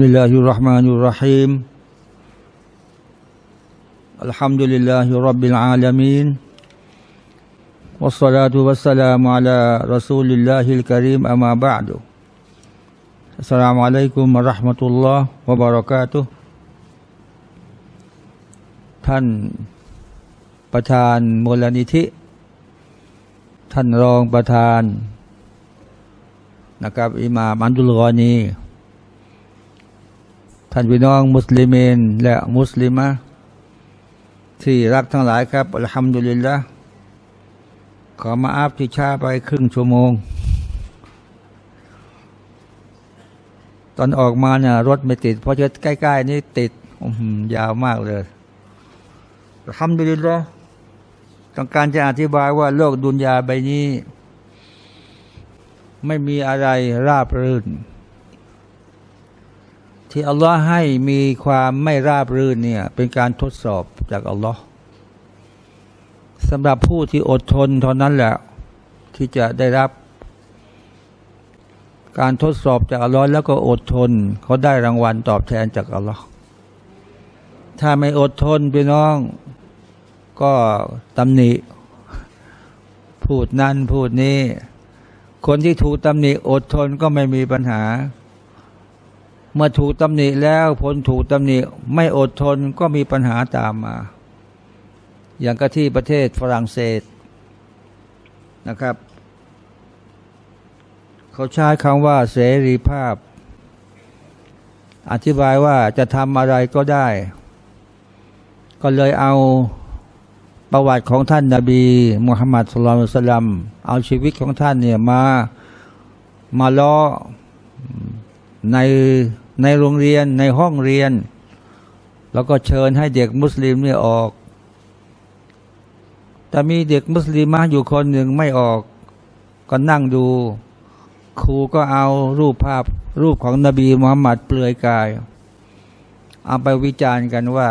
بسم الله الرحمن الرحيم الحمد لله رب العالمين والصلاة والسلام على رسول الله الكريم أما بعد السلام عليكم ورحمة الله وبركاته ท่านประธานมูลนิธิท่านรองประธานนะครับอิหม่ามอันดุลกอนีท่านพี่น้องมุสลิมีนและมุสลิมะที่รักทั้งหลายครับอัลฮัมดุลิลละห์ขอมาอัพที่ช้าไปครึ่งชั่วโมงตอนออกมาเนี่ยรถไม่ติดเพราะจะใกล้ๆนี่ติดยาวมากเลยอัลฮัมดุลิลละห์ต้องการจะอธิบายว่าโลกดุนยาใบนี้ไม่มีอะไรราบรื่นที่อัลลอฮ์ให้มีความไม่ราบรื่นเนี่ยเป็นการทดสอบจากอัลลอฮ์สำหรับผู้ที่อดทนเท่านั้นแหละที่จะได้รับการทดสอบจากอัลลอฮ์แล้วก็อดทนเขาได้รางวัลตอบแทนจากอัลลอฮ์ถ้าไม่อดทนพี่น้องก็ตำหนิพูดนั่นพูดนี้คนที่ถูกตำหนิอดทนก็ไม่มีปัญหาเมื่อถูกตำหนิแล้วผลถูกตำหนิไม่อดทนก็มีปัญหาตามมาอย่างกะที่ประเทศฝรั่งเศสนะครับเขาใช้คำว่าเสรีภาพอธิบายว่าจะทำอะไรก็ได้ก็เลยเอาประวัติของท่านนบีมุฮัมมัดศ็อลลัลลอฮุอะลัยฮิวะซัลลัมเอาชีวิตของท่านเนี่ยมาล้อในโรงเรียนในห้องเรียนแล้วก็เชิญให้เด็กมุสลิมเนี่ยออกแต่มีเด็กมุสลิมมาอยู่คนหนึ่งไม่ออกก็นั่งดูครูก็เอารูปของนบีมุฮัมมัดเปลือยกายเอาไปวิจารณ์กันว่า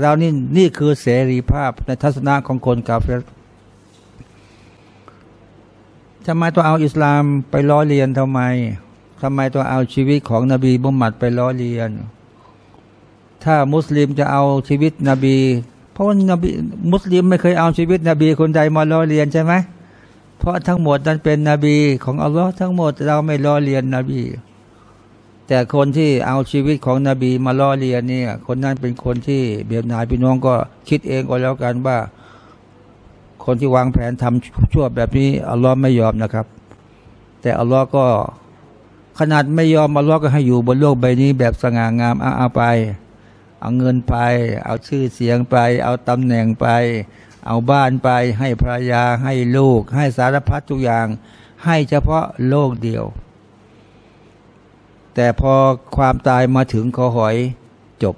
เรานี่คือเสรีภาพในทัศนะของคนกาเฟรทำไมต้องเอาอิสลามไปล้อเลียนทำไมต้องเอาชีวิตของนบีมุฮัมมัดไปล้อเลียนถ้ามุสลิมจะเอาชีวิตนบีเพราะว่านบีมุสลิมไม่เคยเอาชีวิตนบีคนใดมาล้อเลียนใช่ไหมเพราะทั้งหมดนั้นเป็นนบีของอัลลอฮ์ทั้งหมดเราไม่ล้อเลียนนบีแต่คนที่เอาชีวิตของนบีมาล้อเลียนเนี่ยคนนั้นเป็นคนที่เบียดนายพี่น้องก็คิดเองก็แล้วกันว่าคนที่วางแผนทำชั่วแบบนี้อัลลอฮ์ไม่ยอมนะครับแต่อัลลอฮ์ก็ขนาดไม่ยอมอัลลอฮ์ก็ให้อยู่บนโลกใบนี้แบบสง่างามเอาไปเอาเงินไปเอาชื่อเสียงไปเอาตำแหน่งไปเอาบ้านไปให้ภรรยาให้ลูกให้สารพัดทุกอย่างให้เฉพาะโลกเดียวแต่พอความตายมาถึงคอหอยจบ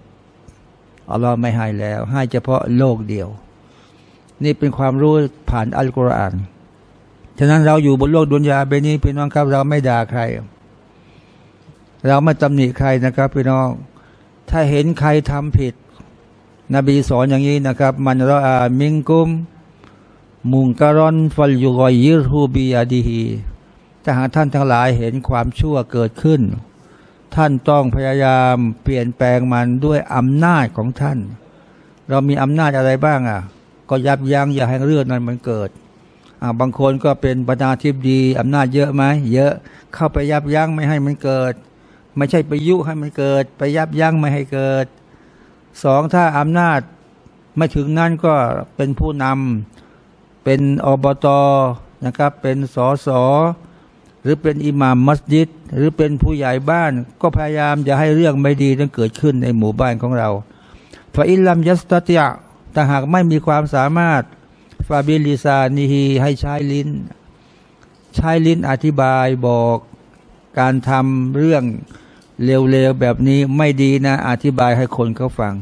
อัลลอฮ์ไม่ให้แล้วให้เฉพาะโลกเดียวนี่เป็นความรู้ผ่านอัลกุรอานฉะนั้นเราอยู่บนโลกดุนยาไปนี้พี่น้องครับเราไม่ด่าใครเราไม่ตำหนิใครนะครับพี่น้องถ้าเห็นใครทำผิดนบีสอนอย่างนี้นะครับมันรออามิงกุมมุงการอนฟัลยุกอยยิรูบียาดีฮีถ้าหากท่านทั้งหลายเห็นความชั่วเกิดขึ้นท่านต้องพยายามเปลี่ยนแปลงมันด้วยอำนาจของท่านเรามีอำนาจอะไรบ้างอ่ะก็ยับยั้งอย่าให้เรื่องนั้นมันเกิดบางคนก็เป็นประธานาธิบดีอำนาจเยอะไหมเยอะเข้าไปยับยั้งไม่ให้มันเกิดไม่ใช่ไปยุให้มันเกิดไปยับยั้งไม่ให้เกิดสองถ้าอำนาจไม่ถึงนั้นก็เป็นผู้นำเป็นอบต.นะครับเป็นสส.หรือเป็นอิหม่ามมัสยิดหรือเป็นผู้ใหญ่บ้านก็พยายามจะให้เรื่องไม่ดีนั้นเกิดขึ้นในหมู่บ้านของเราฟาอิลลัมยัสตะติอะถ้าหากไม่มีความสามารถฟาบิลิซานิฮีให้ใช้ลิ้นอธิบายบอกการทำเรื่องเลวๆแบบนี้ไม่ดีนะอธิบายให้คนเขาฟัง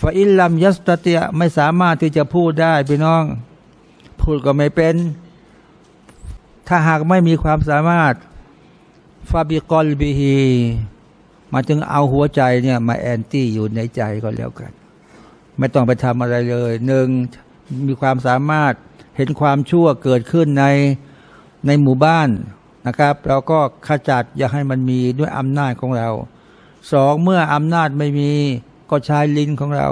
ฟาอิลลัมยัสตะติอะไม่สามารถที่จะพูดได้พี่น้องพูดก็ไม่เป็นถ้าหากไม่มีความสามารถฟาบิกอลบิฮีมาจึงเอาหัวใจเนี่ยมาแอนตี้อยู่ในใจก็แล้วกันไม่ต้องไปทำอะไรเลยหนึ่งมีความสามารถเห็นความชั่วเกิดขึ้นในหมู่บ้านนะครับเราก็ขจัดอย่าให้มันมีด้วยอำนาจของเรา สองเมื่ออำนาจไม่มีก็ใช้ลิ้นของเรา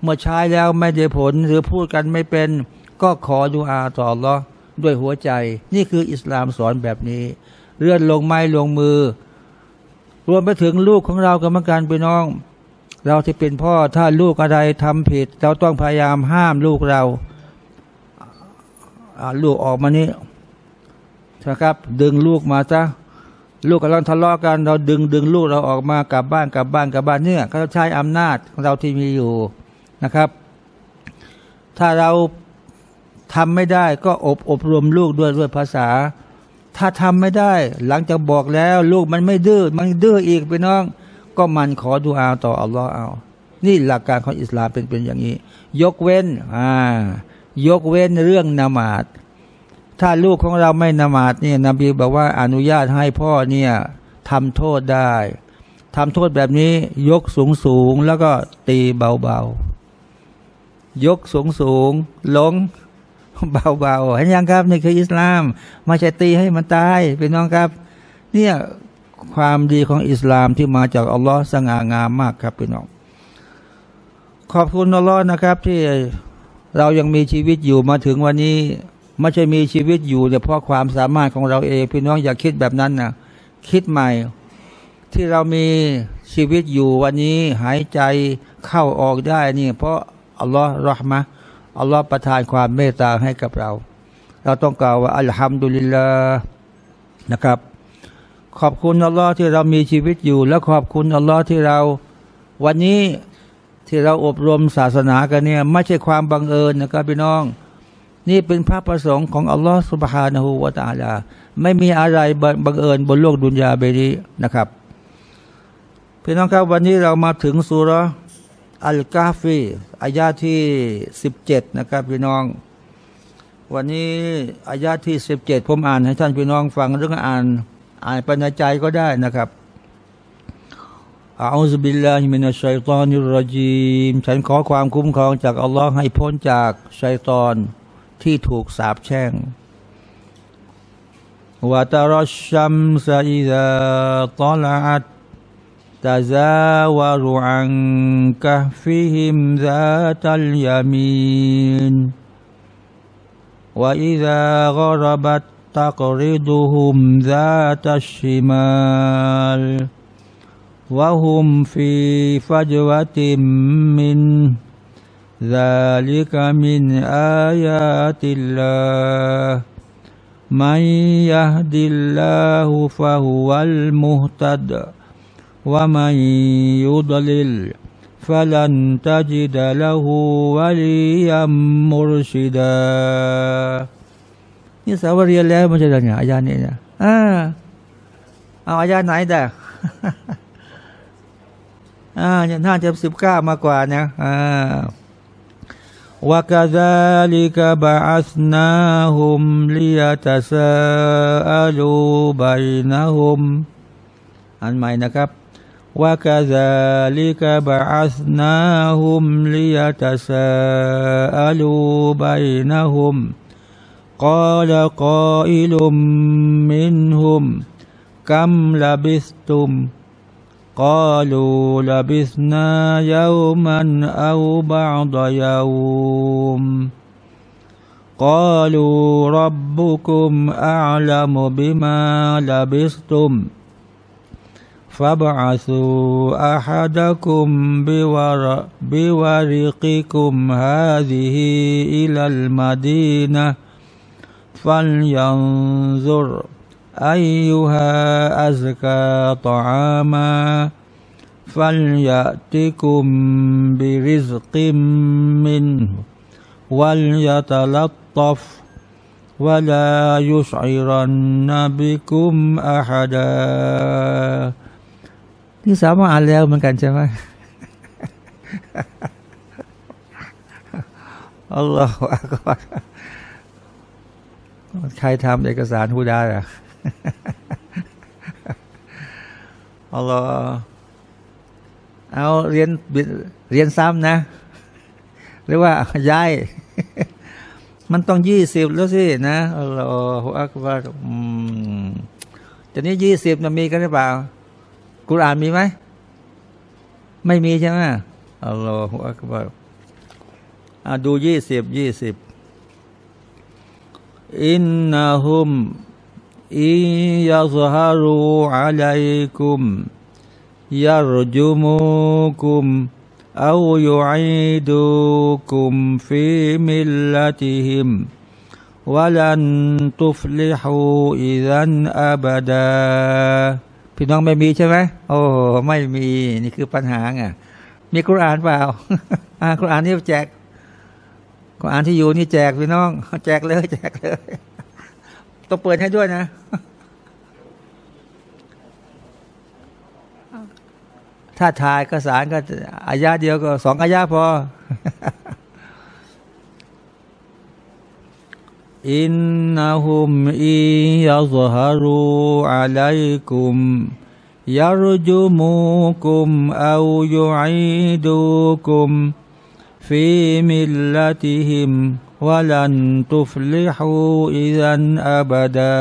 เมื่อใช้แล้วไม่ได้ผลหรือพูดกันไม่เป็นก็ขอดุอาอ์ต่ออัลเลาะห์ด้วยหัวใจนี่คืออิสลามสอนแบบนี้เลื่อนลงไม้ลงมือรวมไปถึงลูกของเรากรรมการพี่น้องเราที่เป็นพ่อถ้าลูกอะไรทำผิดเราต้องพยายามห้ามลูกเราลูกออกมานี่นะครับดึงลูกมาซะลูกกำลังทะเลาะกันเราดึงลูกเราออกมากลับบ้านเนี่ยเขาใช้อำนาจของเราที่มีอยู่นะครับถ้าเราทำไม่ได้ก็อบรมลูกด้วยภาษาถ้าทำไม่ได้หลังจากบอกแล้วลูกมันไม่ดื้ออีกพี่น้องก็มันขอดุอาอ์ต่ออัลลอฮ์เอานี่หลักการของอิสลามเป็นอย่างนี้ยกเว้นเรื่องนมาดถ้าลูกของเราไม่นมาดเนี่ยนบีบอกว่าอนุญาตให้พ่อเนี่ยทำโทษได้ทำโทษแบบนี้ยกสูงแล้วก็ตีเบายกสูงลงเบาๆเห็นยังครับนี่คืออิสลามไม่ใช่ตีให้มันตายพี่น้องครับเนี่ยความดีของอิสลามที่มาจากอัลลอฮ์สง่างามมากครับพี่น้องขอบคุณอัลลอฮ์นะครับที่เรายังมีชีวิตอยู่มาถึงวันนี้ไม่ใช่มีชีวิตอยู่เนี่ยเพราะความสามารถของเราเองพี่น้องอย่าคิดแบบนั้นนะคิดใหม่ที่เรามีชีวิตอยู่วันนี้หายใจเข้าออกได้นี่เพราะอัลลอฮ์เราะห์มะห์อัลลอฮ์ประทานความเมตตาให้กับเราต้องกล่าวว่าอัลฮัมดุลิลลาห์นะครับขอบคุณอัลลอฮ์ที่เรามีชีวิตอยู่และขอบคุณอัลลอฮ์ที่เราวันนี้ที่เราอบรมศาสนากันเนี่ยไม่ใช่ความบังเอิญนะครับพี่น้องนี่เป็นพระประสงค์ของอัลลอฮ์ซุบฮานะฮูวะตะอาลาไม่มีอะไรบังเอิญบนโลกดุนยาใบนี้นะครับพี่น้องครับวันนี้เรามาถึงซูเราะห์อัลกาฟีอายะที่17นะครับพี่น้องวันนี้อายะที่17ผมอ่านให้ท่านพี่น้องฟังเรื่องอ่านปัญญาใจก็ได้นะครับอาอูซุบิลลาฮิมินัชชัยฏอนิรเราะญีมฉันขอความคุ้มครองจากอัลลอฮ์ให้พ้นจากชัยฏอนที่ถูกสาปแช่งวะตะรอชชัมซะอิซาฏอลาอัตตะซาวะรุอันกะฮฟิฮิมซาตัลยามีนวะอิซากะรบัตตะกริดุฮุมซาตัชชิมาลวะฮุมฟีฟัจวะติมมินซาลิกะมินอายาติลลาห์มัยยะฮดิลลาฮุฟะฮุวัลมุฮตัดوَمَنْ يُضْلِلْ فَلَنْ تَجِدَ لَهُ وَلِيًّا مُرْشِدًا นี่สาวเรียนแล้วมันจะยังไงอายะนี้เนี่ยเอาอายะไหนแต่น่าจะ19มากกว่านะوَكَذَلِكَ بَعَثْنَاهُمْ لِيَتَسَاءَلُوا بَيْنَهُمْอันใหม่นะครับوَكَذَلِكَ بَعَثْنَاهُمْ لِيَتَسَاءَلُوا بَيْنَهُمْ قَالَ قَائِلٌ مِّنْهُمْ كَمْ لَبِثْتُمْ قَالُوا لَبِثْنَا يَوْمًا أَوْ بَعْضَ يَوْمٍ قَالُوا رَبُّكُمْ أَعْلَمُ بِمَا لَبِثْتُمْ فابعثوا أحدكم بورقكم هذه إلى المدينة فلينظر أيها أزكى طعاما فليأتكم برزق منه وليتلطف ولا يشعرن بكم أحداที่สามารถอ่านแล้วเหมือนกันใช่ไหมอัลลอฮฺอักบัรใครทำเอกสารฮูดาอ่ะอัลลอฮฺเอาเรียนซ้ำนะหรือว่าย้ายมันต้อง20แล้วสินะอัลลอฮฺอักบัรจะนี้20มันมีกันหรือเปล่ากุรอานมีไหม ไม่มีใช่ไหมอัลลอฮฺอักบารดู20 อินนะฮุมอิยะซฮารูอะลัยกุมยัรจุมุกุมเอายุอิดุกุมฟิมิลลติฮิมวะลันตุฟลิฮูอิซันอับดาพี่น้องไม่มีใช่ไหมโอ้ไม่มีนี่คือปัญหาไงมีกุรอานเปล่ากุรอานนี่แจกกุรอานที่อยู่นี่แจกพี่น้องแจกเลยแจกเลยต้องเปิดให้ด้วยนะถ้าทายก็สารก็อายะเดียวก็สองอายะพออินนะฮุมอิยัซฮารูอะลัยกุมยัรจุมุกุมเอายุอิดุกุมฟิมิลลติฮิมวะลันตุฟลิฮูอิซันอับดา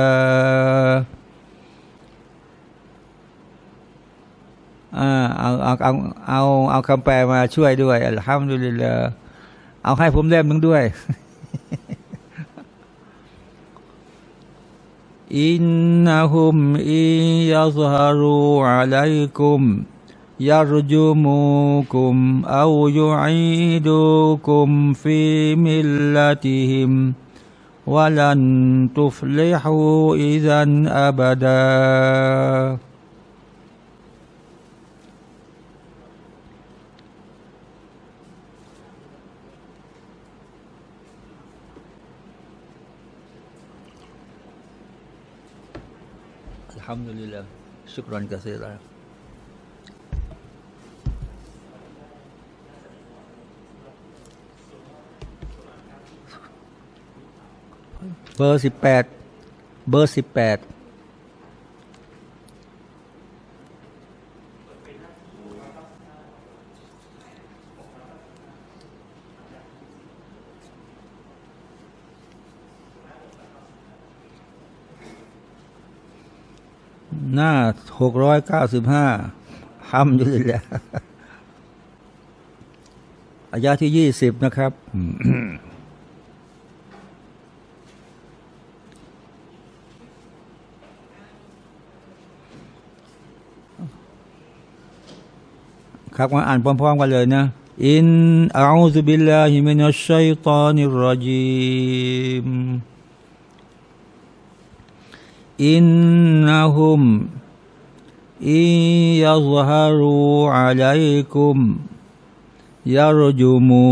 เอาคำแปลมาช่วยด้วยอัลฮัมดุลิลลาห์เอาให้ผมเล่มนึงด้วยอินนะฮุมอิยัซฮารูอะลัยกุมยัรจุมุกุมเอายุอิดุกุมฟิมิลลติฮิมวะลันตุฟลิฮูอิซันอับดาอัลฮัมดุลิลลาห์ชุกรอนกะซีรอเบอร์18หน้า695ห้ามอยู่แล้วอายะที่20นะครับ ครับมาอ่านพร้อมๆกันเลยนะอินอะอูซุบิลลาฮิมินัชชัยฏอนิรรจีมอินนะฮุมอิยัซฮารูอะลัยกุมยัรจุมุ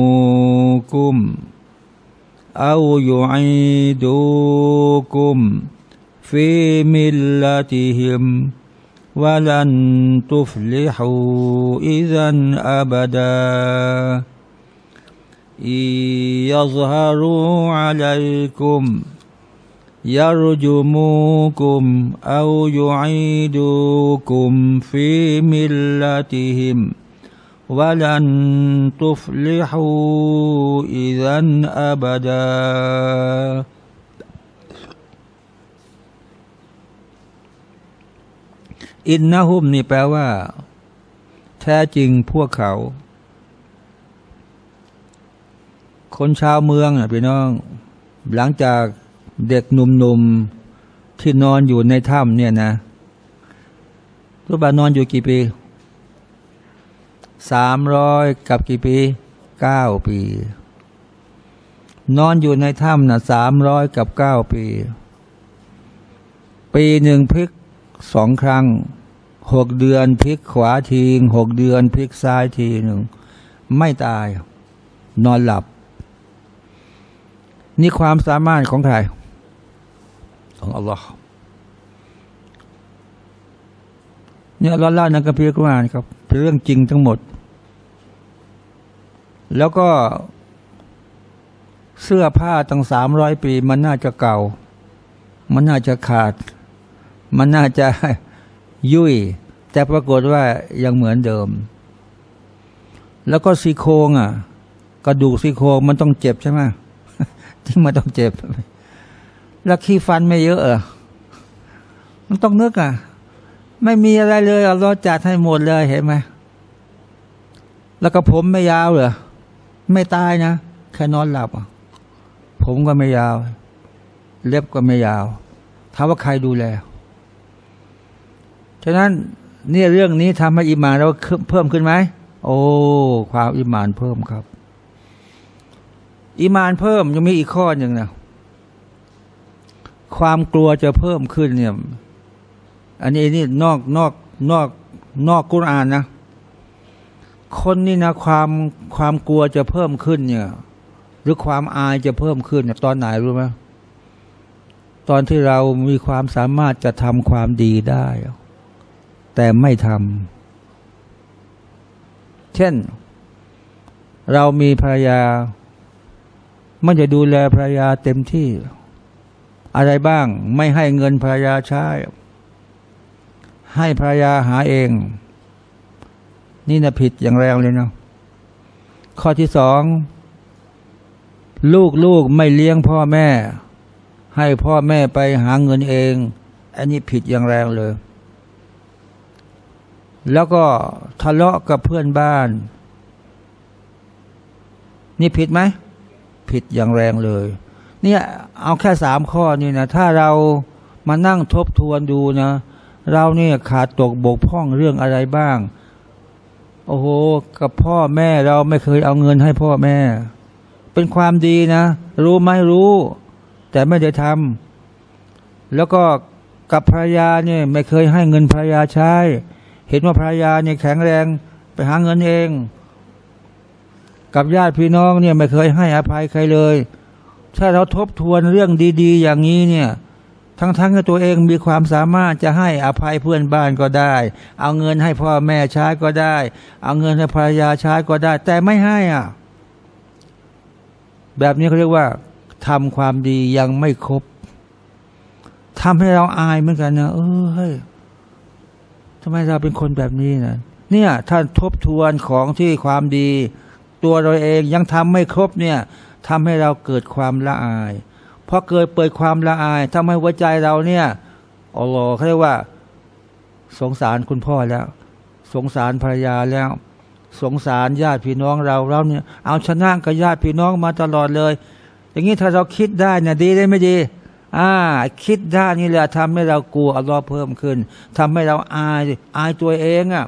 กุมเอายุอิดุกุมฟิมิลลติฮิมวะลันตุฟลิฮูอิซันอับดาอิยัซฮารูอะลัยกุมยัรจุมุกุมเอายุอิดุกุมฟิมิลลติฮิมวะลันตุฟลิฮูอิซันอับดาอินนะฮุมนี่แปลว่าแท้จริงพวกเขาคนชาวเมืองนะพี่น้องหลังจากเด็กหนุ่มๆที่นอนอยู่ในถ้ำเนี่ยนะรู้ป่ะนอนอยู่กี่ปี300กับกี่ปี9ปีนอนอยู่ในถ้ำนะ300กับ9ปีปีหนึ่งพลิก2ครั้ง6เดือนพลิกขวาที6เดือนพลิกซ้ายทีหนึ่งไม่ตายนอนหลับนี่ความสามารถของใครของอัลลอฮ์เนี่ยเราเล่าในคัมภีร์กุรอานครับเป็นเรื่องจริงทั้งหมดแล้วก็เสื้อผ้าตั้ง300ปีมันน่าจะเก่ามันน่าจะขาดมันน่าจะยุ่ยแต่ปรากฏว่ายังเหมือนเดิมแล้วก็ซี่โครงอ่ะกระดูกซี่โครงมันต้องเจ็บใช่ไหมที่มันต้องเจ็บแล้วขี้ฟันไม่เยอะมันต้องนึกอ่ะไม่มีอะไรเลยเราจัดให้หมดเลยเห็นไหม แล้วก็ผมไม่ยาวเหรอไม่ตายนะแค่นอนหลับผมก็ไม่ยาวเล็บก็ไม่ยาวถามว่าใครดูแลฉะนั้นเนี่ยเรื่องนี้ทำให้อิมานเราเพิ่มขึ้นไหมโอ้ความอิมานเพิ่มครับอิมานเพิ่มยังมีอีกข้อหนึ่งนะความกลัวจะเพิ่มขึ้นเนี่ยอันนี้นอกกุรอานนะคนนี่นะความกลัวจะเพิ่มขึ้นเนี่ยหรือความอายจะเพิ่มขึ้นตอนไหนรู้ไหมตอนที่เรามีความสามารถจะทำความดีได้แต่ไม่ทำเช่นเรามีภรรยามันจะดูแลภรรยาเต็มที่อะไรบ้างไม่ให้เงินภรรยาใช้ให้ภรรยาหาเองนี่นะผิดอย่างแรงเลยนะข้อที่สองลูกไม่เลี้ยงพ่อแม่ให้พ่อแม่ไปหาเงินเองอันนี้ผิดอย่างแรงเลยแล้วก็ทะเลาะกับเพื่อนบ้านนี่ผิดไหมผิดอย่างแรงเลยเนี่ยเอาแค่สามข้อนี่นะถ้าเรามานั่งทบทวนดูนะเราเนี่ยขาดตกบกพร่องเรื่องอะไรบ้างโอ้โหกับพ่อแม่เราไม่เคยเอาเงินให้พ่อแม่เป็นความดีนะรู้ไหมรู้แต่ไม่ได้ทำแล้วก็กับภรรยาเนี่ยไม่เคยให้เงินภรรยาใช้เห็นว่าภรรยาเนี่ยแข็งแรงไปหาเงินเองกับญาติพี่น้องเนี่ยไม่เคยให้อภัยใครเลยถ้าเราทบทวนเรื่องดีๆอย่างนี้เนี่ยทั้งที่ตัวเองมีความสามารถจะให้อภัยเพื่อนบ้านก็ได้เอาเงินให้พ่อแม่ใช้ก็ได้เอาเงินให้ภรรยาใช้ก็ได้แต่ไม่ให้อ่ะแบบนี้เขาเรียกว่าทำความดียังไม่ครบทำให้เราอายเหมือนกันนะเฮ้ยทำไมเราเป็นคนแบบนี้นะเนี่ยท่านทบทวนของที่ความดีตัวเราเองยังทำไม่ครบเนี่ยทำให้เราเกิดความละอายพอเกิดเปิดความละอายทำให้หัวใจเราเนี่ยอัลลอฮ์เขาเรียกว่าสงสารคุณพ่อแล้วสงสารภรรยาแล้วสงสารญาติพี่น้องเราเนี่ยเอาชนะกับญาติพี่น้องมาตลอดเลยอย่างนี้ถ้าเราคิดได้เนี่ยดีได้ไม่ดีคิดได้นี่แหละทำให้เรากลัวอัลลอฮ์เพิ่มขึ้นทำให้เราอายตัวเองอ่ะ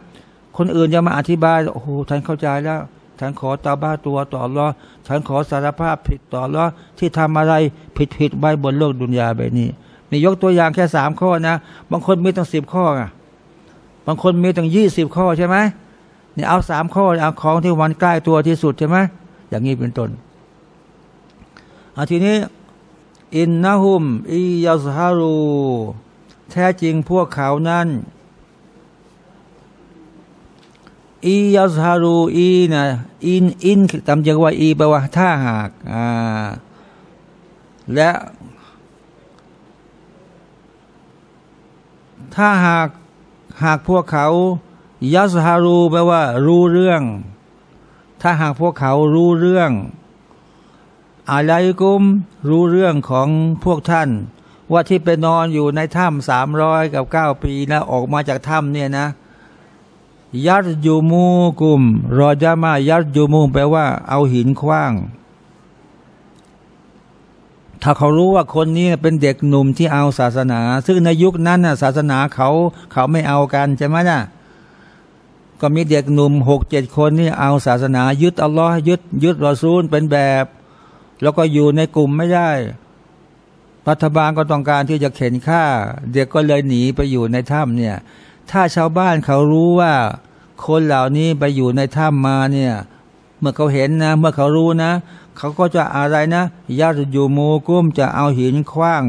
คนอื่นจะมาอธิบายโอ้โหท่านเข้าใจแล้วฉันขอตาบ้าตัวต่ออัลลอฮ์ฉันขอสารภาพผิดต่ออัลลอฮ์ที่ทำอะไรผิดไว้บนโลกดุนยาไปนี้นี่ยกตัวอย่างแค่สามข้อนะบางคนมีตั้ง10ข้ออ่ะบางคนมีตั้ง20ข้อใช่ไหมนี่เอาสามข้อเอาของที่วันใกล้ตัวที่สุดใช่ไหมอย่างนี้เป็นต้นทีนี้อินนะฮุมอิยัซฮารูแท้จริงพวกเขานั้นอียัซฮารูอีนะอินตามจังว่าอีแปลว่าถ้าหากและถ้าหากพวกเขายัซฮารูแปลว่ารู้เรื่องถ้าหากพวกเขารู้เรื่องอะลัยกุมรู้เรื่องของพวกท่านว่าที่ไปนอนอยู่ในถ้ำ309 ปีนะออกมาจากถ้ำเนี่ยนะยัดยูมูกุมรอจามายัดยูมูแปลว่าเอาหินขว้างถ้าเขารู้ว่าคนนี้เป็นเด็กหนุ่มที่เอาศาสนาซึ่งในยุคนั้นศาสนาเขาไม่เอากันใช่ไหมนะก็มีเด็กหนุ่ม6-7 คนนี่เอาศาสนายึดอัลลอฮ์ยึดรอซูลเป็นแบบแล้วก็อยู่ในกลุ่มไม่ได้รัฐบาลก็ต้องการที่จะเข็นฆ่าเด็กก็เลยหนีไปอยู่ในถ้ำเนี่ยถ้าชาวบ้านเขารู้ว่าคนเหล่านี้ไปอยู่ในถ้ำมาเนี่ยเมื่อเขาเห็นนะเมื่อเขารู้นะเขาก็จะอะไรนะยัดยูมูกุมจะเอาหินขว้าง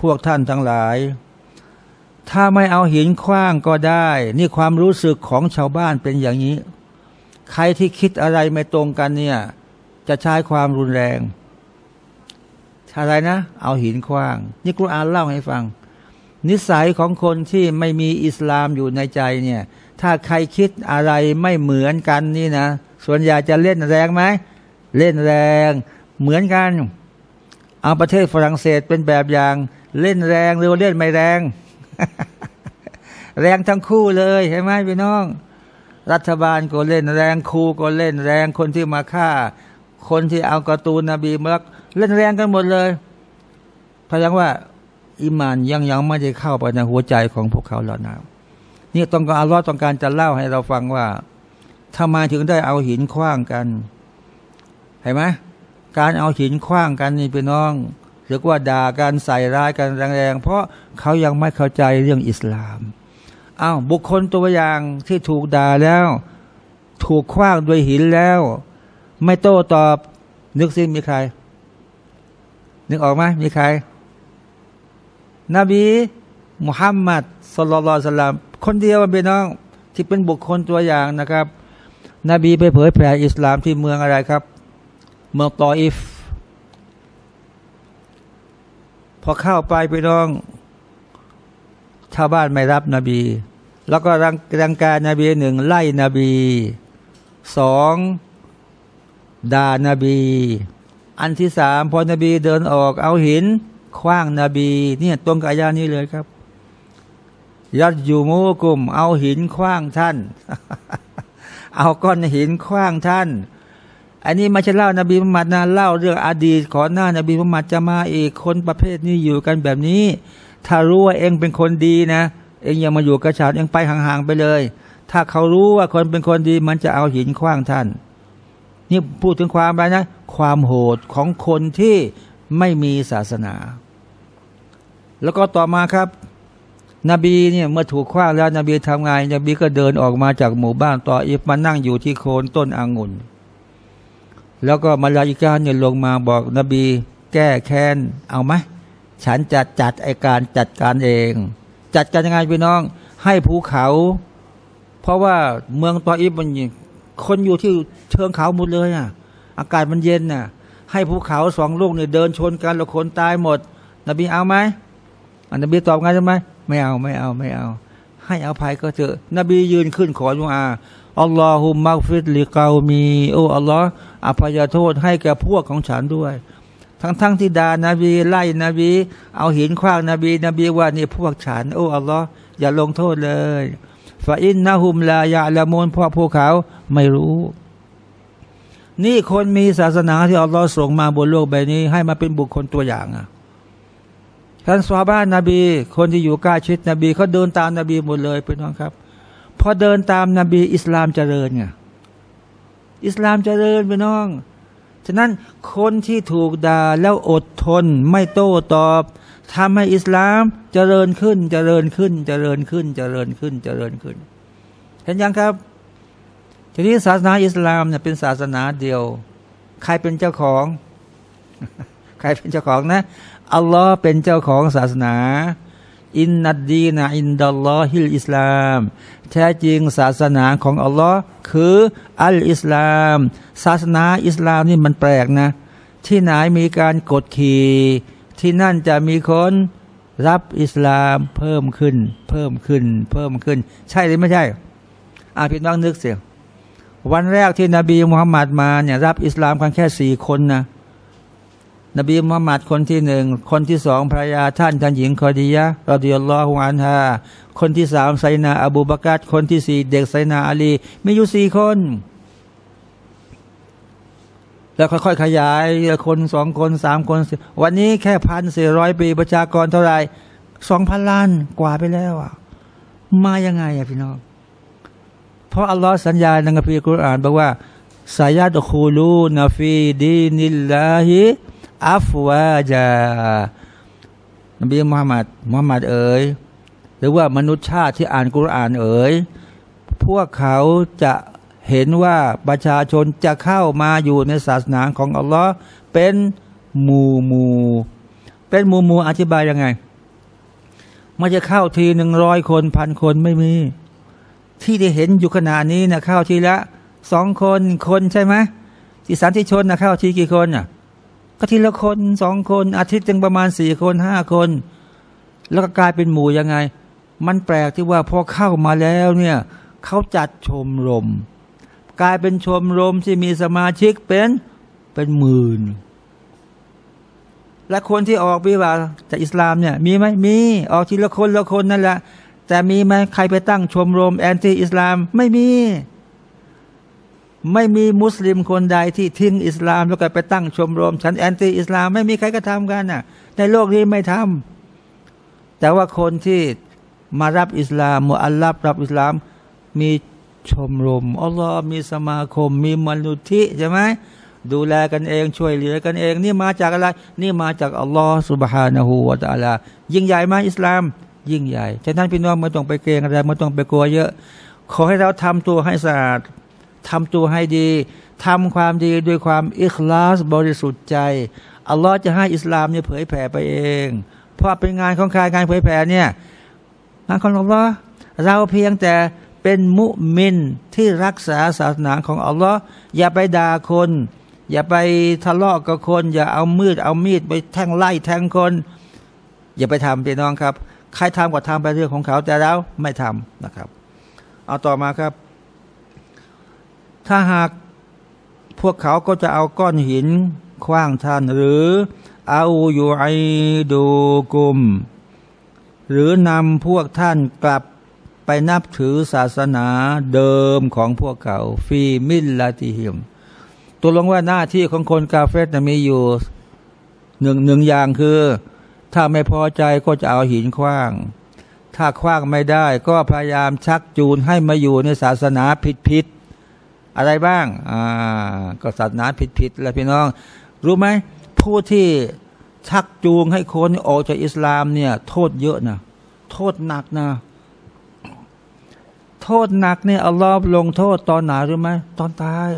พวกท่านทั้งหลายถ้าไม่เอาหินขว้างก็ได้นี่ความรู้สึกของชาวบ้านเป็นอย่างนี้ใครที่คิดอะไรไม่ตรงกันเนี่ยจะใช้ความรุนแรงอะไรนะเอาหินขว้างนี่กุรอานเล่าให้ฟังนิสัยของคนที่ไม่มีอิสลามอยู่ในใจเนี่ยถ้าใครคิดอะไรไม่เหมือนกันนี่นะส่วนใหญ่จะเล่นแรงไหมเล่นแรงเหมือนกันเอาประเทศฝรั่งเศสเป็นแบบอย่างเล่นแรงหรือเล่นไม่แรง แรงทั้งคู่เลยใช่ไหมพี่น้อง รัฐบาลก็เล่นแรงครูก็เล่นแรงคนที่มาฆ่าคนที่เอาการ์ตูนนบีมาเล่นแรงกันหมดเลยพยายามว่าอิมานยังไม่ได้เข้าไปในหัวใจของพวกเขาหรอกนะนี่ต้องการอัลลอฮ์ต้องการจะเล่าให้เราฟังว่าทำไมถึงได้เอาหินขว้างกันเห็นไหมการเอาหินขว้างกันนี่พี่น้องหรือว่าด่ากันใส่ร้ายกันแรงๆเพราะเขายังไม่เข้าใจเรื่องอิสลามอ้าวบุคคลตัวอย่างที่ถูกด่าแล้วถูกขว้างด้วยหินแล้วไม่โต้ตอบนึกซิมีใครนึกออกไหมมีใครนบีมุฮัมมัดศ็อลลัลลอฮุอะลัยฮิวะซัลลัมคนเดียวพี่น้องที่เป็นบุคคลตัวอย่างนะครับนบีไปเผยแผ่อิสลามที่เมืองอะไรครับเมืองตออิฟพอเข้าไปพี่น้องชาวบ้านไม่รับนบีแล้วก็รังแกนบีหนึ่งไล่นบีสองด่านบีอันที่สามพอนบีเดินออกเอาหินขว้างนบีเนี่ยตรงกับอายะนี้เลยครับยัดอยู่มูกลุ่มเอาหินขว้างท่านเอาก้อนหินขว้างท่านอันนี้ไม่ใช่เล่านบีมุฮัมมัดนะเล่าเรื่องอดีตก่อนหน้านบีมุฮัมมัดจะมาอีกคนประเภทนี้อยู่กันแบบนี้ถ้ารู้ว่าเองเป็นคนดีนะเองอย่ามาอยู่กระฉันเองไปห่างๆไปเลยถ้าเขารู้ว่าคนเป็นคนดีมันจะเอาหินขว้างท่านนี่พูดถึงความอะไรนะความโหดของคนที่ไม่มีศาสนาแล้วก็ต่อมาครับนบีเนี่ยเมื่อถูกขว้างแล้วนบีทำไงนบีก็เดินออกมาจากหมู่บ้านตออิฟมานั่งอยู่ที่โคนต้นองุ่นแล้วก็มาลาอิกะฮ์เนี่ยลงมาบอกนบีแก้แค้นเอาไหมฉันจะจัดการจัดการเองจัดการยังไงพี่น้องให้ภูเขาเพราะว่าเมืองตออิฟมันคนอยู่ที่เชิงเขาหมดเลยอ่ะอากาศมันเย็นน่ะให้ภูเขาสองลูกเนี่ยเดินชนกันแล้วคนตายหมดนบีเอาไหมนบีตอบไงใช่ไหมไม่เอาไม่เอาไม่เอาให้อภัยก็เถอะนบียืนขึ้นขอดุอาอัลลอฮุมมักฟิรลิกาวมีโอ้อัลลอฮ์อภัยโทษให้แก่พวกของฉันด้วยทั้งที่ด่านบีไล่นบีเอาหินขว้างนบีนบีว่านี่พวกฉันโอ้อัลลอฮ์อย่าลงโทษเลยฟาอินนะฮุมลายะละมูนเพราะพวกเขาไม่รู้นี่คนมีศาสนาที่อัลลอฮ์ส่งมาบนโลกใบนี้ให้มาเป็นบุคคลตัวอย่างอ่ะท่านซอฮาบะห์นบีคนที่อยู่ใกล้ชิดนบีเขาเดินตามนบีหมดเลยพี่น้องครับพอเดินตามนบีอิสลามเจริญไงอิสลามเจริญพี่น้องฉะนั้นคนที่ถูกด่าแล้วอดทนไม่โต้ตอบทำให้อิสลามเจริญขึ้นเจริญขึ้นเจริญขึ้นเจริญขึ้นเจริญขึ้นเห็นยังครับทีนี้ศาสนาอิสลามเนี่ยเป็นศาสนาเดียวใครเป็นเจ้าของใครเป็นเจ้าของนะอัลลอฮ์เป็นเจ้าของศาสนาอินนัดดีนะอินดัลลอฮิลอิสลามแท้จริงศาสนาของอัลลอฮ์คืออัลอิสลามศาสนาอิสลามนี่มันแปลกนะที่ไหนมีการกดขี่ที่นั่นจะมีคนรับอิสลามเพิ่มขึ้นเพิ่มขึ้นเพิ่มขึ้นใช่หรือไม่ใช่พี่น้องนึกเสียวันแรกที่นบีมุฮัมมัดมาเนี่ยรับอิสลามกันแค่4 คนนะนบีมุฮัมมัดคนที่หนึ่งคนที่สองภรรยาท่านหญิงคอดียะฮ์รอฎิยัลลอฮุอันฮาคนที่สามไซนาอบูบะกัรคนที่สี่เด็กไซนาอาลีมีอยู่4 คนแล้วค่อยๆขยายคน2 คน 3 คนวันนี้แค่1,400 ปีประชากรเท่าไหร่2,000 ล้านกว่าไปแล้วอ่ะมายังไงอ่ะพี่น้องเพราะอัลลอฮ์สัญญาในคัมภีร์กุรอานบอกว่าซายาดคูลูนฟีดีนิลลาฮิอัฟวาจานบีมุฮัมมัดเอ๋ยหรือว่ามนุษยชาติที่อ่านกุรอานเอ๋ยพวกเขาจะเห็นว่าประชาชนจะเข้ามาอยู่ในศาสนาของอัลลอฮ์เป็นหมู่อธิบายยังไงมันจะเข้าที100 คน1,000 คนไม่มีที่ได้เห็นอยู่ขณะนี้นะเข้าทีละ2 คนใช่ไหมที่สันติชนนะเข้าทีกี่คนอ่ะก็ทีละคน2 คนอาทิตย์จึงประมาณ4 คน 5 คนแล้วก็กลายเป็นหมู่ยังไงมันแปลกที่ว่าพอเข้ามาแล้วเนี่ยเขาจัดชมรมกลายเป็นชมรมที่มีสมาชิกเป็น10,000และคนที่ออกวิวาจากอิสลามเนี่ยมีไหมมีออกทีละคนนั่นแหละแต่มีไหมใครไปตั้งชมรมแอนตี้อิสลามไม่มี ไม่มีมุสลิมคนใดที่ทิ้งอิสลามแล้วก็ไปตั้งชมรมฉันแอนตี้อิสลามไม่มีใครก็ทำกันน่ะในโลกนี้ไม่ทำแต่ว่าคนที่มารับอิสลามมุอัลลัฟรับอิสลามมีชมรมอัลลอฮ์มีสมาคมมีมนุษย์ที่ใช่ไหมดูแลกันเองช่วยเหลือกันเองนี่มาจากอะไรนี่มาจากอัลลอฮ์ سبحانه และ تعالى ยิ่งใหญ่มากอิสลามยิ่งใหญ่ฉะนั้นพี่น้องไม่ต้องไปเกรงอะไรไม่ต้องไปกลัวเยอะขอให้เราทำตัวให้สะอาดทำตัวให้ดีทำความดีด้วยความอิคลาสบริสุทธิ์ใจอัลลอฮ์จะให้อิสลามเนี่ยเผยแผ่ไปเองเพราะเป็นงานของใครงานเผยแผ่เนี่ยงานของอัลลอฮ์เราเพียงแต่เป็นมุมินที่รักษาศาสนาของอัลลอฮ์อย่าไปด่าคนอย่าไปทะเลาะกับคนอย่าเอามืดเอามีดไปแทงไล่แทงคนอย่าไปทำพี่น้องครับใครทำก็ทำไปเรื่องของเขาแต่เราไม่ทำนะครับเอาต่อมาครับถ้าหากพวกเขาก็จะเอาก้อนหินขว้างท่านหรือเอาอยู่ไอดูกุมหรือนำพวกท่านกลับไปนับถือศาสนาเดิมของพวกเขาฟีมิลลาติฮิมตัวลงว่าหน้าที่ของคนกาเฟรมีอยู่หนึ่งอย่างคือถ้าไม่พอใจก็จะเอาหินขว้างถ้าขว้างไม่ได้ก็พยายามชักจูนให้มาอยู่ในศาสนาผิดอะไรบ้างก็ศาสนาผิดๆแล้วพี่น้องรู้ไหมผู้ที่ชักจูงให้คนออกจากอิสลามเนี่ยโทษเยอะนะโทษหนักนะโทษหนักเนี่ยอัลลอฮ์ลงโทษตอนไหนรู้ไหมตอนตาย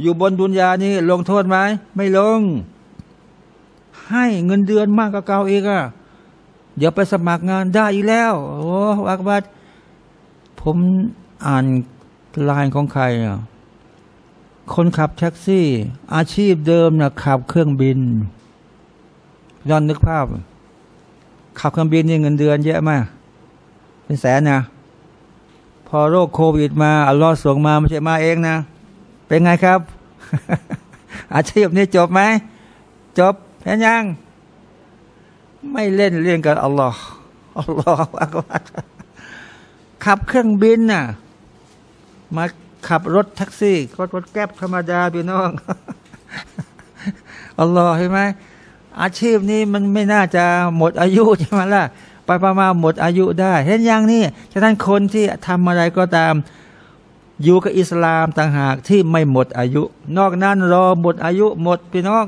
อยู่บนดุนยานี่ลงโทษไหมไม่ลงให้เงินเดือนมากกว่าเก่าอีกอ่ะเดี๋ยวไปสมัครงานได้อีกแล้วโอ้อักบัดผมอ่านลายของใครอ่ะคนขับแท็กซี่อาชีพเดิมนะขับเครื่องบินย้อนนึกภาพขับเครื่องบินนี่เงินเดือนเยอะมากเป็นแสนนะพอโรคโควิดมาอัลลอฮ์ส่งมาไม่ใช่มาเองนะเป็นไงครับ อาชีพนี้จบไหมจบแค่ยังไม่เล่นเรื่องกับอัลลอฮ์อัลลอฮ์ขับเครื่องบินน่ะมาขับรถแท็กซี่รถแก๊ปธรรมดาพี่น้องอัลลอฮ์เห็นไหมอาชีพนี้มันไม่น่าจะหมดอายุใช่ไหมล่ะไปประมาณหมดอายุได้เห็นยังนี่ฉะนั้นคนที่ทำอะไรก็ตามอยู่กับอิสลามต่างหากที่ไม่หมดอายุนอกนั้นรอหมดอายุหมดพี่น้อง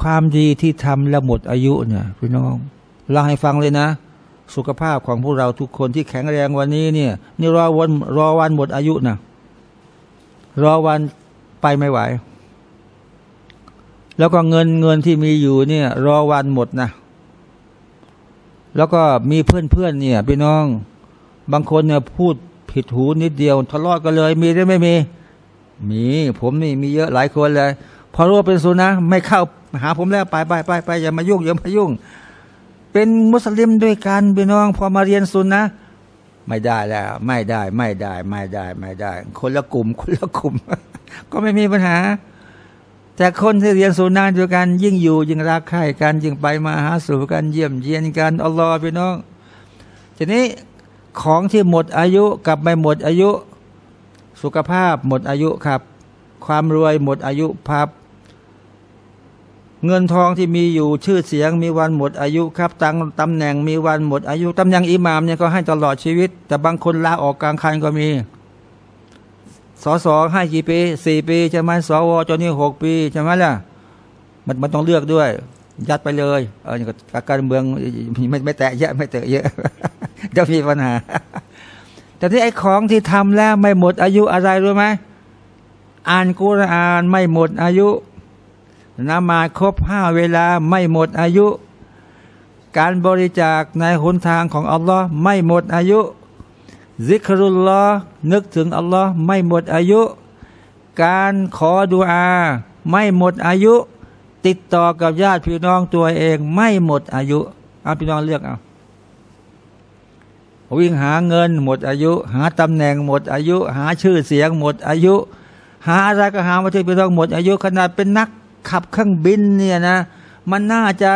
ความดีที่ทำแล้วหมดอายุเนี่ยพี่น้องเราให้ฟังเลยนะสุขภาพของพวกเราทุกคนที่แข็งแรงวันนี้เนี่ยนี่รอวันหมดอายุนะรอวันไปไม่ไหวแล้วก็เงินที่มีอยู่เนี่ยรอวันหมดนะแล้วก็มีเพื่อนเนี่ยพี่น้องบางคนเนี่ยพูดผิดหูนิดเดียวทะเลาะกันเลยมีได้ไม่มีผมนี่มีเยอะหลายคนเลยพอรู้ว่าเป็นสุนะไม่เข้าหาผมแล้วไปอย่ามายุ่งเป็นมุสลิมด้วยกันพี่น้องพอมาเรียนซุนนะไม่ได้แล้วไม่ได้คนละกลุ่ม ก็ไม่มีปัญหาแต่คนที่เรียนซุนนะด้วยกันยิ่งอยู่ยิ่งรักใคร่กันยิ่งไปมาหาสู่กันเยี่ยมเยียนกันอัลลอฮ์พี่น้องทีนี้ของที่หมดอายุกับไม่หมดอายุสุขภาพหมดอายุครับความรวยหมดอายุครับเงินทองที่มีอยู่ชื่อเสียงมีวันหมดอายุครับตำแหน่งมีวันหมดอายุตำแหน่งอิหม่ามเนี่ยก็ให้ตลอดชีวิตแต่บางคนลาออกกลางคันก็มีสสให้กี่ปี4 ปีใช่ไหมสวจนนี้6 ปีใช่ไหมล่ะมันต้องเลือกด้วยยัดไปเลยการเมืองไม่แตะเยอะเดี๋ยวมีปัญหาแต่ที่ไอ้ของที่ทำแล้วไม่หมดอายุอะไรรู้ไหมอ่านกุรอานไม่หมดอายุนมาครบ5 เวลาไม่หมดอายุการบริจาคในหนทางของอัลลอฮ์ไม่หมดอายุซิกรุลลอฮ์นึกถึงอัลลอฮ์ไม่หมดอายุการขอดุอาไม่หมดอายุติดต่อกับญาติพี่น้องตัวเองไม่หมดอายุเอาพี่น้องเลือกเอาวิ่งหาเงินหมดอายุหาตำแหน่งหมดอายุหาชื่อเสียงหมดอายุหาอะไรก็หามาที่พี่น้องหมดอายุขนาดเป็นนักขับเครื่องบินเนี่ยนะมันน่าจะ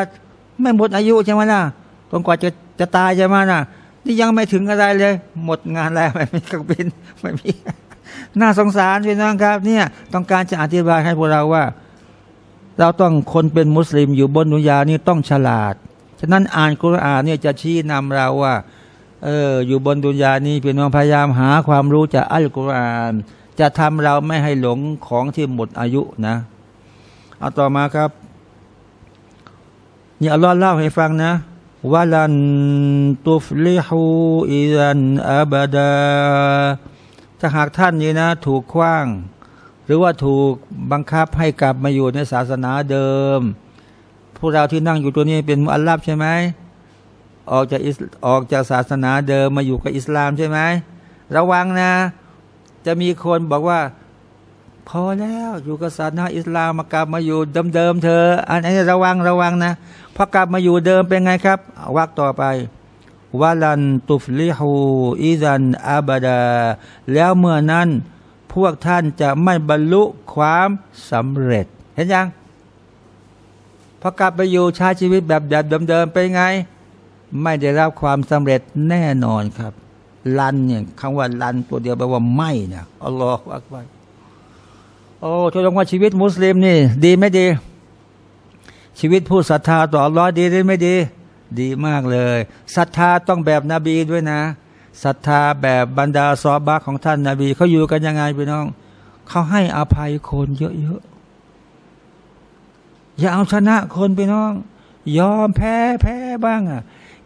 ไม่หมดอายุใช่ไหมล่ะจนกว่าจะตายใช่ไหมนะ นี่ยังไม่ถึงอะไรเลยหมดงานแล้วไม่มีเครื่องบินไม่มีน่าสงสารพี่น้องครับเนี่ยต้องการจะอธิบายให้พวกเราว่าเราต้องคนเป็นมุสลิมอยู่บนดุนยานี่ต้องฉลาดฉะนั้นอ่านกุรอานเนี่ยจะชี้นำเราว่าอยู่บนดุนยานี้พี่น้องพยายามหาความรู้จากอัลกุรอานจะทำเราไม่ให้หลงของที่หมดอายุนะเอาต่อมาครับนี่อัลลอฮ์เล่าให้ฟังนะวะลันตุฟลิฮูอิซันอาบดาถ้าหากท่านนี่นะถูกขว้างหรือว่าถูกบังคับให้กลับมาอยู่ในศาสนาเดิมพวกเราที่นั่งอยู่ตัวนี้เป็นมุอัลลัฟใช่ไหมออกจากศาสนาเดิมมาอยู่กับอิสลามใช่ไหมระวังนะจะมีคนบอกว่าพอแล้วอยู่กับศาสนาอิสลามมากลับมาอยู่เดิมๆเธออันนี้ระวังนะพอกลับมาอยู่เดิมเป็นไงครับวรรคต่อไปวะลันตุฟลิฮูอิซันอาบดาแล้วเมื่อนั้นพวกท่านจะไม่บรรลุความสำเร็จเห็นยังพอกลับไปอยู่ใช้ชีวิตแบบเดิมๆเป็นไงไม่ได้รับความสำเร็จแน่นอนครับลันเนี่ยคำว่าลันตัวเดียวแปลว่าไม่นะอัลลอฮฺอักบัรโอ้ทดลองว่าชีวิตมุสลิมนี่ดีไม่ดีชีวิตผู้ศรัทธาต่ออัลลอฮฺดีหรือไม่ดีดีมากเลยศรัทธาต้องแบบนบีด้วยนะศรัทธาแบบบรรดาซอฮาบะห์ของท่านนบีเขาอยู่กันยังไงพี่น้องเขาให้อภัยคนเยอะๆอย่าเอาชนะคนพี่น้องยอมแพ้บ้างอ่ะ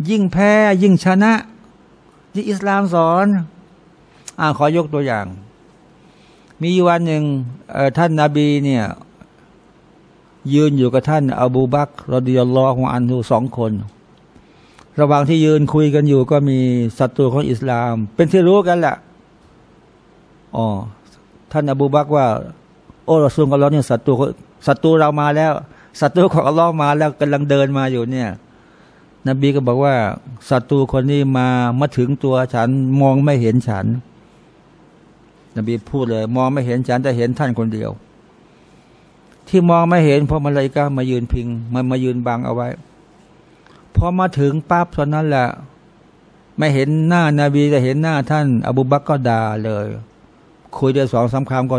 ยิ่งแพ้ยิ่งชนะที่อิสลามสอนขอยกตัวอย่างมีวันหนึ่งท่านนบีเนี่ยยืนอยู่กับท่านอบูบักรรอฎิยัลลอฮุอันฮุสองคนระหว่างที่ยืนคุยกันอยู่ก็มีศัตรูของอิสลามเป็นที่รู้กันแหละท่านอบูบักว่าโอ้รอซูลของเราเนี่ยศัตรูเรามาแล้วศัตรูของอัลลอฮ์มาแล้วกำลังเดินมาอยู่เนี่ยนบีก็บอกว่าศัตรูคนนี้มาถึงตัวฉันมองไม่เห็นฉันนบีพูดเลยมองไม่เห็นฉันแต่เห็นท่านคนเดียวที่มองไม่เห็นเพราะมลาอิกะฮ์มายืนพิงมันมายืนบังเอาไว้พอมาถึงปั๊บตอนนั้นแหละไม่เห็นหน้านาบีแต่เห็นหน้าท่านอบูบักรก็ด่าเลยคุยได้สองสามคำก็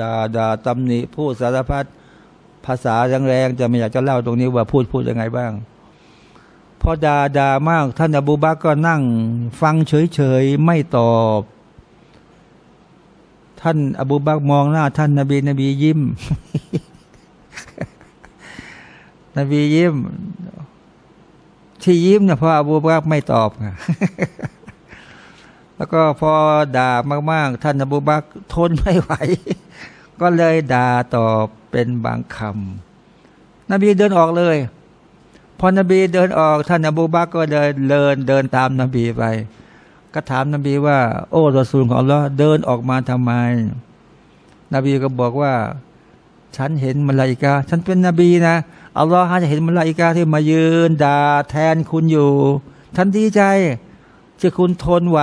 ด่าตำหนิพูดสารพัดภาษาแรงๆจะไม่อยากจะเล่าตรงนี้ว่าพูดยังไงบ้างพอด่ามากท่านอบูบักรก็นั่งฟังเฉยๆไม่ตอบท่านอบูบักรมองหน้าท่านนบียิ้ม นบียิ้มที่ยิ้มเนี่ยเพราะอบูบักรไม่ตอบ แล้วก็พอด่ามากๆท่านอบูบักรทนไม่ไหว ก็เลยด่าตอบเป็นบางคำนบีเดินออกเลยพอนบีเดินออกท่านอบูบักรก็เดินตามนบีไปก็ถามนบีว่าโอ้รอซูลของอัลลอฮ์เดินออกมาทำไมนบีก็บอกว่าฉันเห็นมลาอิกะฮ์ฉันเป็นนบีนะอัลลอฮ์จะเห็นมลาอิกะฮ์ที่มายืนด่าแทนคุณอยู่ฉันดีใจที่คุณทนไหว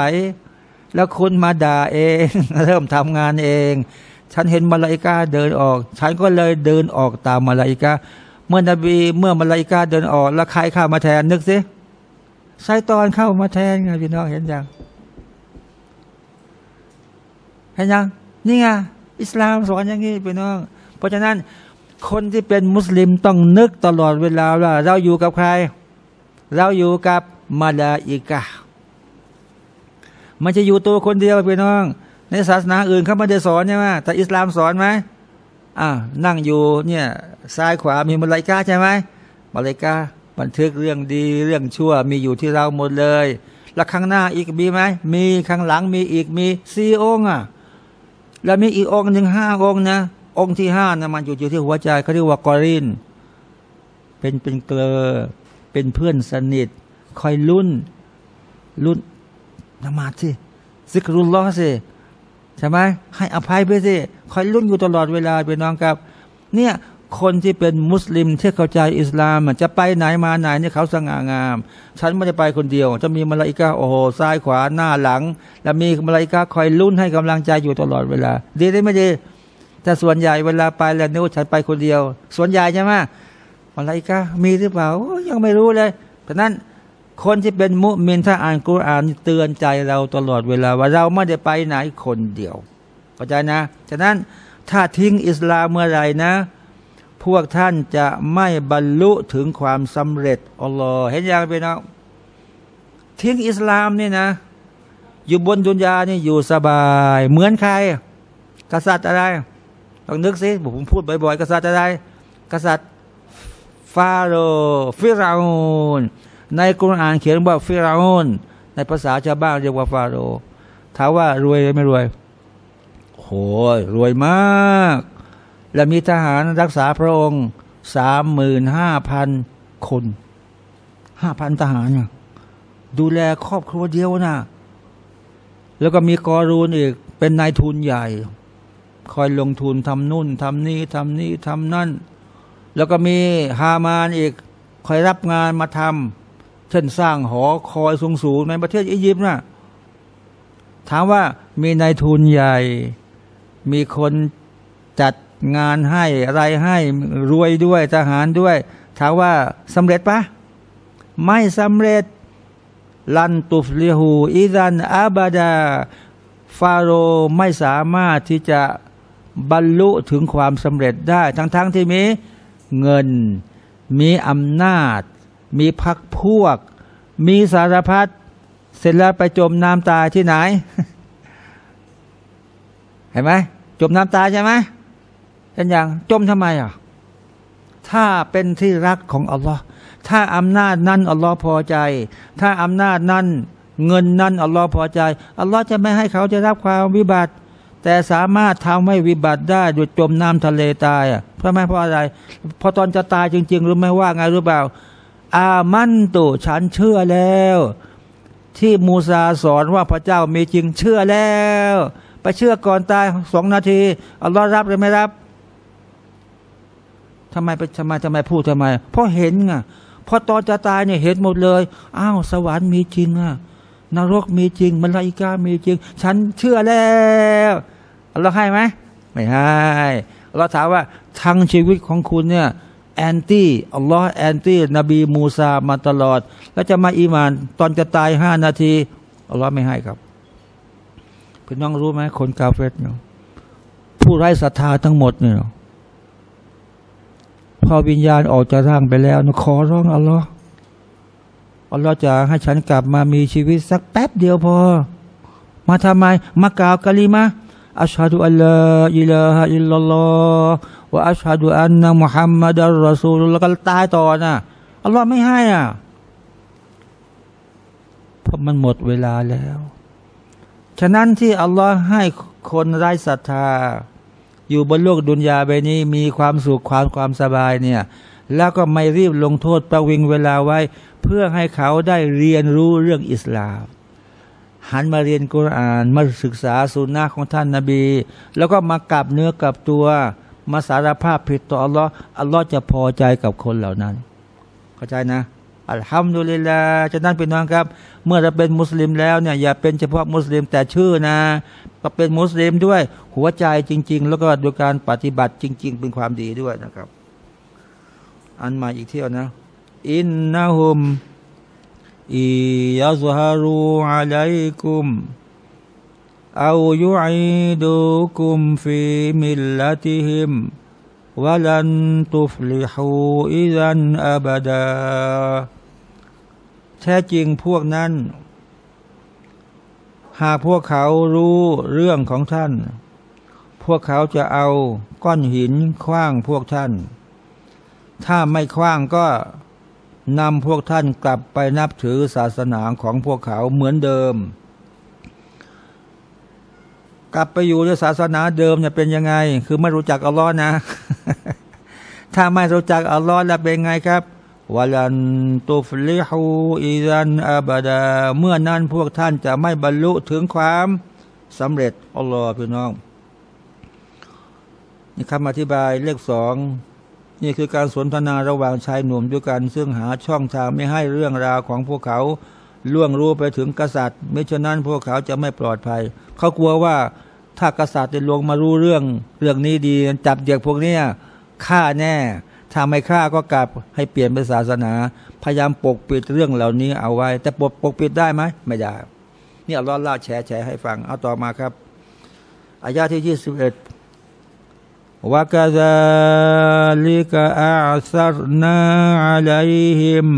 แล้วคุณมาด่าเองเริ่มทำงานเองฉันเห็นมลาอิกะฮ์เดินออกฉันก็เลยเดินออกตามมลาอิกะฮ์เมื่อมลาอิกะฮ์เดินออกแล้วใครเข้ามาแทนนึกสิไซตอนเข้ามาแทนไงพี่น้องเห็นยังนี่ไงอิสลามสอนอย่างนี้พี่น้องเพราะฉะนั้นคนที่เป็นมุสลิมต้องนึกตลอดเวลาว่าเราอยู่กับใครเราอยู่กับมลาอิกะฮ์มันจะอยู่ตัวคนเดียวพี่น้องในศาสนาอื่นเขาไม่ได้สอนใช่ไหมแต่อิสลามสอนไหมนั่งอยู่เนี่ยซ้ายขวามีมลาอิกะฮ์ใช่ไหมมลาอิกะฮ์บันทึกเรื่องดีเรื่องชั่วมีอยู่ที่เราหมดเลยแล้วข้างหน้าอีกมีไหมมีข้างหลังมีอีกมีสี่องค์แล้วมีอีกองค์หนึ่งห้าองค์นะองค์ที่ห้านะมันอยู่ที่หัวใจเขาเรียกว่ากอรินเป็นเกลอเป็นเพื่อนสนิทคอยลุ้นนมาสิซิกรุลลอฮ์สิใช่ไหมให้อภัยไปสิคอยลุ้นอยู่ตลอดเวลาเป็นน้องครับเนี่ยคนที่เป็นมุสลิมที่เข้าใจอิสลามจะไปไหนมาไหนเนี่ยเขาสง่างามฉันไม่ได้ไปคนเดียวจะมีมลาอิกะฮ์โอ้โหซ้ายขวาหน้าหลังแล้วมีมลาอิกะฮ์คอยลุ้นให้กำลังใจอยู่ตลอดเวลาดีได้ไม่ดีแต่ส่วนใหญ่เวลาไปแล้วนึกว่าฉันไปคนเดียวส่วนใหญ่ใช่ไหมมลาอิกะฮ์มีหรือเปล่ายังไม่รู้เลยเพราะนั้น คนที่เป็นมุมินถ้าอ่านกุรอานเตือนใจเราตลอดเวลาว่าเราไม่ได้ไปไหนคนเดียวเข้าใจนะฉะนั้นถ้าทิ้งอิสลามเมื่อไหร่นะพวกท่านจะไม่บรรลุถึงความสำเร็จอัลลอฮ์เห็นอย่างเป็นเอาทิ้งอิสลามนี่นะอยู่บนดุนยานี่อยู่สบายเหมือนใครกษัตริย์อะไรลองนึกสิผมพูดบ่อยๆกษัตริย์อะไรกษัตริย์ฟาโรห์ฟิราวน์ในกุรอานเขียนว่าฟิราวน์ในภาษาชาวบ้านเรียกว่าฟาโรห์ถามว่ารวยไม่รวยโอ้โหรวยมากและมีทหารรักษาพระองค์ 35,000 คน 5,000 ทหารดูแลครอบครัวเดียวนะแล้วก็มีกอรูนอีกเป็นนายทุนใหญ่คอยลงทุนทำนู่นทำนี่ทำนี่ทำนั่นแล้วก็มีฮามานอีกคอยรับงานมาทำเช่นสร้างหอคอยสูงๆในประเทศอียิปต์นะถามว่ามีนายทุนใหญ่มีคนจัดงานให้อะไรให้รวยด้วยทหารด้วยถามว่าสำเร็จปะไม่สำเร็จลันตุฟลิฮูอิซันอาบาดาฟาโรห์ไม่สามารถที่จะบรรลุถึงความสำเร็จได้ทั้งที่มีเงินมีอำนาจมีพรรคพวกมีสารพัดเสร็จแล้วไปจมน้ำตายที่ไหนเห็นไหมจมน้ำตายใช่ไหมเป็นอย่างจมทำไมอ่ะถ้าเป็นที่รักของอัลลอฮ์ถ้าอำนาจนั้นอัลลอฮ์พอใจถ้าอำนาจนั้นเงินนั้นอัลลอฮ์พอใจอัลลอฮ์จะไม่ให้เขาจะรับความวิบัติแต่สามารถทำให้วิบัติได้โดยจมน้ำทะเลตายอ่ะเพราะไม่เพราะอะไรพอตอนจะตายจริงๆรู้ไหมว่าไงรู้เปล่าอามันตุฉันเชื่อแล้วที่มูซาสอนว่าพระเจ้ามีจริงเชื่อแล้วไปเชื่อก่อนตาย2 นาทีอัลลอฮ์รับหรือไม่รับทำไมพูดทำไมเพราะเห็นไงพอตอนจะตายเนี่ยเห็นหมดเลยอ้าวสวรรค์มีจริงอ่ะนรกมีจริงมลาอิกามีจริงฉันเชื่อแล้วเราให้ไหมไม่ให้เราถามว่าทั้งชีวิตของคุณเนี่ยแอนตี้อัลลอฮ์แอนตี้นบีมูซามาตลอดแล้วจะมาอีมานตอนจะตาย5 นาทีอัลลอฮ์ไม่ให้ครับพี่น้องรู้ไหมคนกาเฟรเนี่ยผู้ไร้ศรัทธาทั้งหมดเนี่ยพอวิญญาณออกจากร่างไปแล้วขอร้องอัลลอฮ์อัลลอฮ์จะให้ฉันกลับมามีชีวิตสักแป๊บเดียวพอมาทำไมมากล่าวกะลิมะฮ์อัชฮะดุอัลลอฮ์อิลาฮะอิลลัลลอฮ์วะอัชฮะดุอันนะมุฮัมมัดอัลรอซูลุลลอฮ์ตายต่อนะอัลลอฮ์ไม่ให้อ่ะเพราะมันหมดเวลาแล้วฉะนั้นที่อัลลอฮ์ให้คนไร้ศรัทธาอยู่บนโลกดุนยาใบนี้มีความสุขความสบายเนี่ยแล้วก็ไม่รีบลงโทษประวิงเวลาไว้เพื่อให้เขาได้เรียนรู้เรื่องอิสลามหันมาเรียนกุรอานมาศึกษาสุนนะของท่านนบีแล้วก็มากลับเนื้อกลับตัวมาสารภาพผิดต่ออัลลอฮ์อัลลอฮ์จะพอใจกับคนเหล่านั้นเข้าใจนะอัลฮัมดุลิลลาฮ์ฉะนั้นพี่น้องครับเมื่อเราเป็นมุสลิมแล้วเนี่ยอย่าเป็นเฉพาะมุสลิมแต่ชื่อนะก็เป็นมุสลิมด้วยหัวใจจริงๆแล้วก็ด้วยการปฏิบัติจริงๆเป็นความดีด้วยนะครับอันมาอีกเที่ยวนะอินนะฮุมอิยัซฮารูอะลัยกุมเอายุอิดุกุมฟีมิลลติฮิมวะลันตุฟลิฮูอิซันอาบดาแท้จริงพวกนั้นหากพวกเขารู้เรื่องของท่านพวกเขาจะเอาก้อนหินขว้างพวกท่านถ้าไม่ขว้างก็นำพวกท่านกลับไปนับถือศาสนาของพวกเขาเหมือนเดิมกลับไปอยู่ในศาสนาเดิมเนี่ยเป็นยังไงคือไม่รู้จักอัลลอฮ์นะถ้าไม่รู้จักอัลลอฮ์แล้วเป็นไงครับวะลันตุฟลิฮูอิซันอาบดาเมื่อนั้นพวกท่านจะไม่บรรลุถึงความสำเร็จอัลลอฮ์พี่น้องนี่คำอธิบายเลข 2นี่คือการสนทนาระหว่างชายหนุ่มด้วยกันซึ่งหาช่องทางไม่ให้เรื่องราวของพวกเขาล่วงรู้ไปถึงกษัตริย์ไม่เช่นนั้นพวกเขาจะไม่ปลอดภัยเขากลัวว่าถ้ากษัตริย์จะลงมารู้เรื่องนี้ดีจับเด็กพวกนี้ฆ่าแน่ ถ้าไม่ฆ่าก็กลับให้เปลี่ยนเป็นศาสนาพยายามปกปิดเรื่องเหล่านี้เอาไว้แต่ปกปิดได้ไหมไม่ได้นี่อัลเลาะห์เล่าแชร์ให้ฟังเอาต่อมาครับอายะห์ที่21วะกะซาลิกะอัสรนาอะลัยฮิม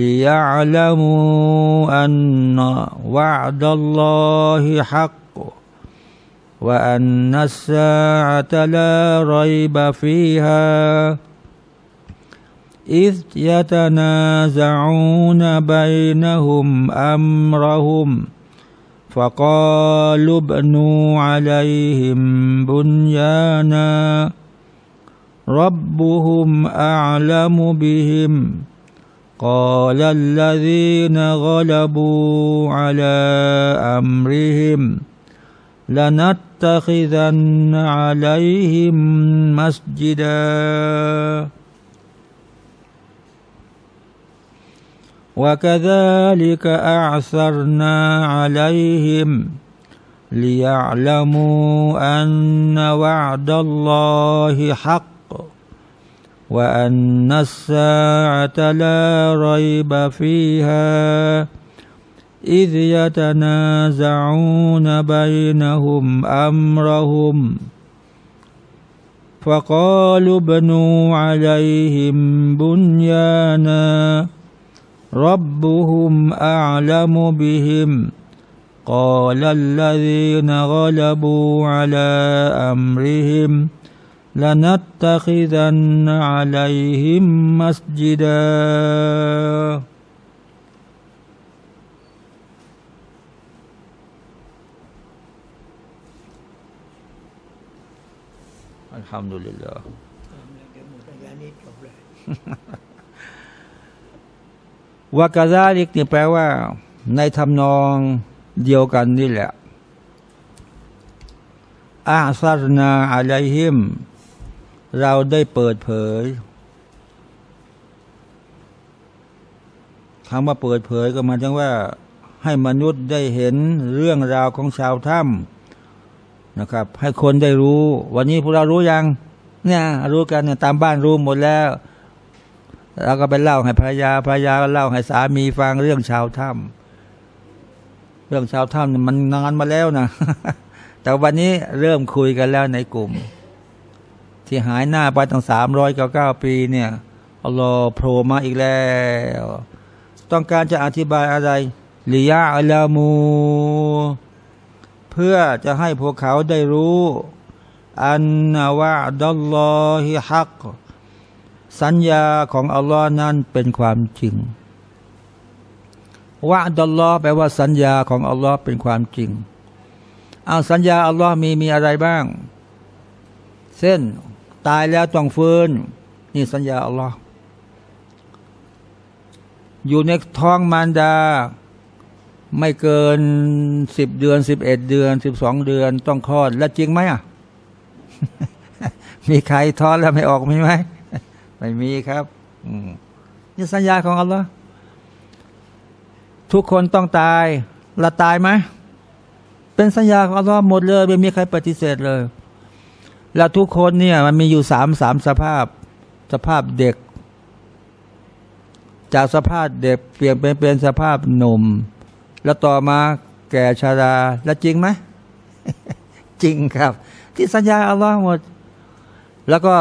ลิยะอ์ละมูอันนะวะอ์ดัลลอฮิฮักวะอันนัสซาอะตะลาร็อยบะฟีฮาอิซยะตะนาซะอูนะบัยนะฮุมอัมเราะฮุมฟะกาลุบนูอะลัยฮิมบุนยานาร็อบบุฮุมอะอ์ละมุบิฮิมกาลัลละซีนะฆอละบูอะลาอัมริฮิมละนัตตะคิซันอะลัยฮิมมัสญิดาوكذلك أعثرنا عليهم ليعلموا أن وعد الله حق وأن الساعة لا ريب فيها إذ يتنازعون بينهم أمرهم فقالوا ابنوا عليهم بنيانا ربهم أعلم بهم قال الذين غلبوا على أمرهم لنتخذن عليهم مسجدا الحمد للهวากาซาลิกนี่แปลว่าในทำนองเดียวกันนี่แหละอาซาร์นาอะลัยฮิมเราได้เปิดเผยคำว่าเปิดเผยก็หมายถึงว่าให้มนุษย์ได้เห็นเรื่องราวของชาวถ้ำนะครับให้คนได้รู้วันนี้พวกเรารู้ยังเนี่ยรู้กันเนี่ยตามบ้านรู้หมดแล้วแล้วก็ไปเล่าให้ภรรยาก็เล่าให้สามีฟังเรื่องชาวถ้ำมันนานมาแล้วนะแต่วันนี้เริ่มคุยกันแล้วในกลุ่มที่หายหน้าไปตั้ง399 ปีเนี่ยอัลลอฮ์โผล่มาอีกแล้วต้องการจะอธิบายอะไรลิยะอ์ละมูเพื่อจะให้พวกเขาได้รู้อันนะวะอ์ดัลลอฮิฮักสัญญาของอัลลอฮ์นั้นเป็นความจริงวะอัลลอฮ์แปลว่าสัญญาของอัลลอฮ์เป็นความจริงเอาสัญญาอัลลอฮ์มีอะไรบ้างเช่นตายแล้วต้องฟื้นนี่สัญญาอัลลอฮ์อยู่ในท้องมารดาไม่เกิน10 เดือน11 เดือน12 เดือนต้องคลอดแล้วจริงไหมอ่ะ มีใครท้องแล้วไม่ออกมีไหมไม่มีครับนี่สัญญาของอัลลอฮ์ทุกคนต้องตายละตายไหมเป็นสัญญาของอัลลอฮ์หมดเลยไม่มีใครปฏิเสธเลยแล้วทุกคนเนี่ยมันมีอยู่สามสภาพเด็กจากสภาพเด็กเปลี่ยนเป็นสภาพหนุ่มแล้วต่อมาแก่ชราแล้วจริงไหม จริงครับที่สัญญาอัลลอฮ์หมดแล้วก็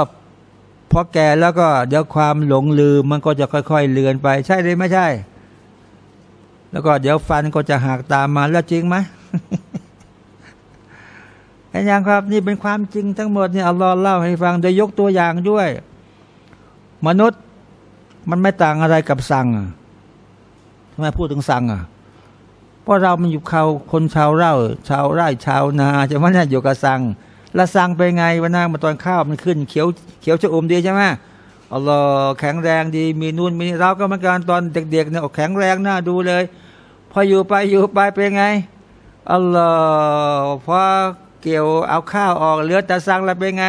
พอแก่แล้วก็เดี๋ยวความหลงลืมมันก็จะค่อยๆเลือนไปใช่หรือไม่ใช่แล้วก็เดี๋ยวฟันก็จะหักตามมาแล้วจริงไหม เห็นยังครับนี่เป็นความจริงทั้งหมดนี่อัลลอฮ์เล่าให้ฟังโดยยกตัวอย่างด้วยมนุษย์มันไม่ต่างอะไรกับสังทำไมพูดถึงสังเพราะเรามันอยู่เขาคนชาวไร่ชาวนาจะว่าเนี่ยอยู่กับสังละสังไปไงวันหน้ามาตอนข้าวมันขึ้นเขียวชะอมดีใช่ไหมอัลลอฮ์แข็งแรงดีมีนู่นมีนี่เราก็เหมือนกันตอนเด็กๆเนี่ยแข็งแรงน่าดูเลยพออยู่ไปเป็นไงอัลลอฮ์พอเกี่ยวเอาข้าวออกเหลือแต่สังแล้วเป็นไง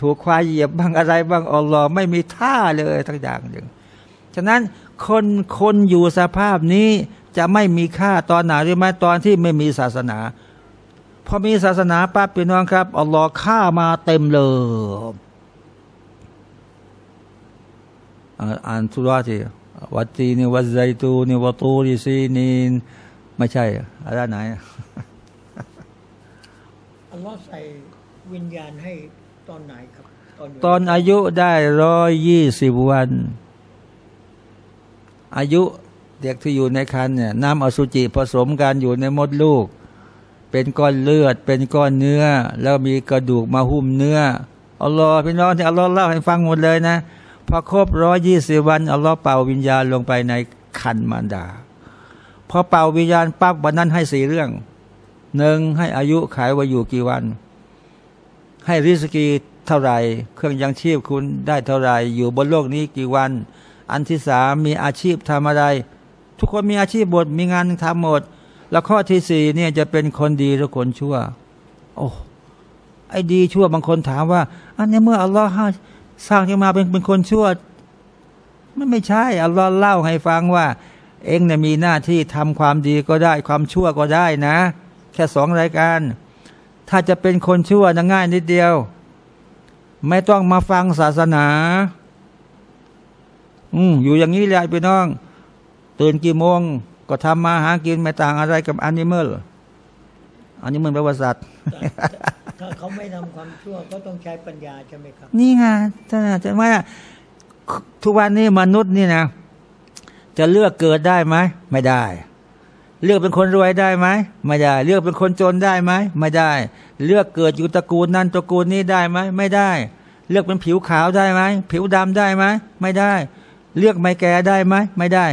ถูกควายเหยียบบ้างอะไรบ้างอัลลอฮ์ไม่มีท่าเลยทั้งอย่างหนึ่งฉะนั้นคนอยู่สภาพนี้จะไม่มีค่าตอนไหนหรือไม่ตอนที่ไม่มีศาสนาพอมีศาสนาปั๊บพี่น้องครับอัลลอฮ์ฆ่ามาเต็มเลย อ่านสุราที่วัดตีนี่วัดไซตูนี่วัดตูริซีนีนไม่ใช่อะไรไหนอัลลอฮ์ใส่วิญญาณให้ตอนไหนครับตอนอายุได้120 วันอายุเด็กที่อยู่ในครรภ์เนี่ยน้ำอสุจิผสมกันอยู่ในมดลูกเป็นก้อนเลือดเป็นก้อนเนื้อแล้วมีกระดูกมาหุ้มเนื้ออัลลอฮ์พี่น้องที่อัลลอฮ์เล่าให้ฟังหมดเลยนะพอครบ120 วันอัลลอฮ์เป่าวิญญาณลงไปในครรภ์มารดาพอเป่าวิญญาณปั๊บวันนั้นให้4 เรื่อง1ให้อายุขายว่าอยู่กี่วันให้ริสกีเท่าไรเครื่องยังชีพคุณได้เท่าไรอยู่บนโลกนี้กี่วันอันที่3มีอาชีพทำอะไรทุกคนมีอาชีพบทมีงานทำหมดแล้วข้อที่4เนี่ยจะเป็นคนดีหรือคนชั่วโอ้ไอ้ดีชั่วบางคนถามว่าอันนี้เมื่ออัลลอฮ์สร้างขึ้นมาเป็นคนชั่วมันไม่ใช่อัลลอฮ์เล่าให้ฟังว่าเองเนี่ยมีหน้าที่ทำความดีก็ได้ความชั่วก็ได้นะแค่2 รายการถ้าจะเป็นคนชั่วง่ายนิดเดียวไม่ต้องมาฟังศาสนาอยู่อย่างนี้เลยพี่น้องตื่นกี่โมงก็ทำมาหากินไม่ต่างอะไรกับอนิเมลแปลว่าสัตว์ถ้าเขาไม่ทำความชั่วก็ต้องใช้ปัญญาใช่ไหมครับนี่ไงท่านอาจารย์ว่าทุกวันนี้มนุษย์นี่นะจะเลือกเกิดได้ไหมไม่ได้เลือกเป็นคนรวยได้ไหมไม่ได้เลือกเป็นคนจนได้ไหมไม่ได้เลือกเกิดอยู่ตระกูลนั้นตระกูลนี้ได้ไหมไม่ได้เลือกเป็นผิวขาวได้ไหมผิวดำได้ไหมไม่ได้เลือกไม่แก่ได้ไหมไม่ได้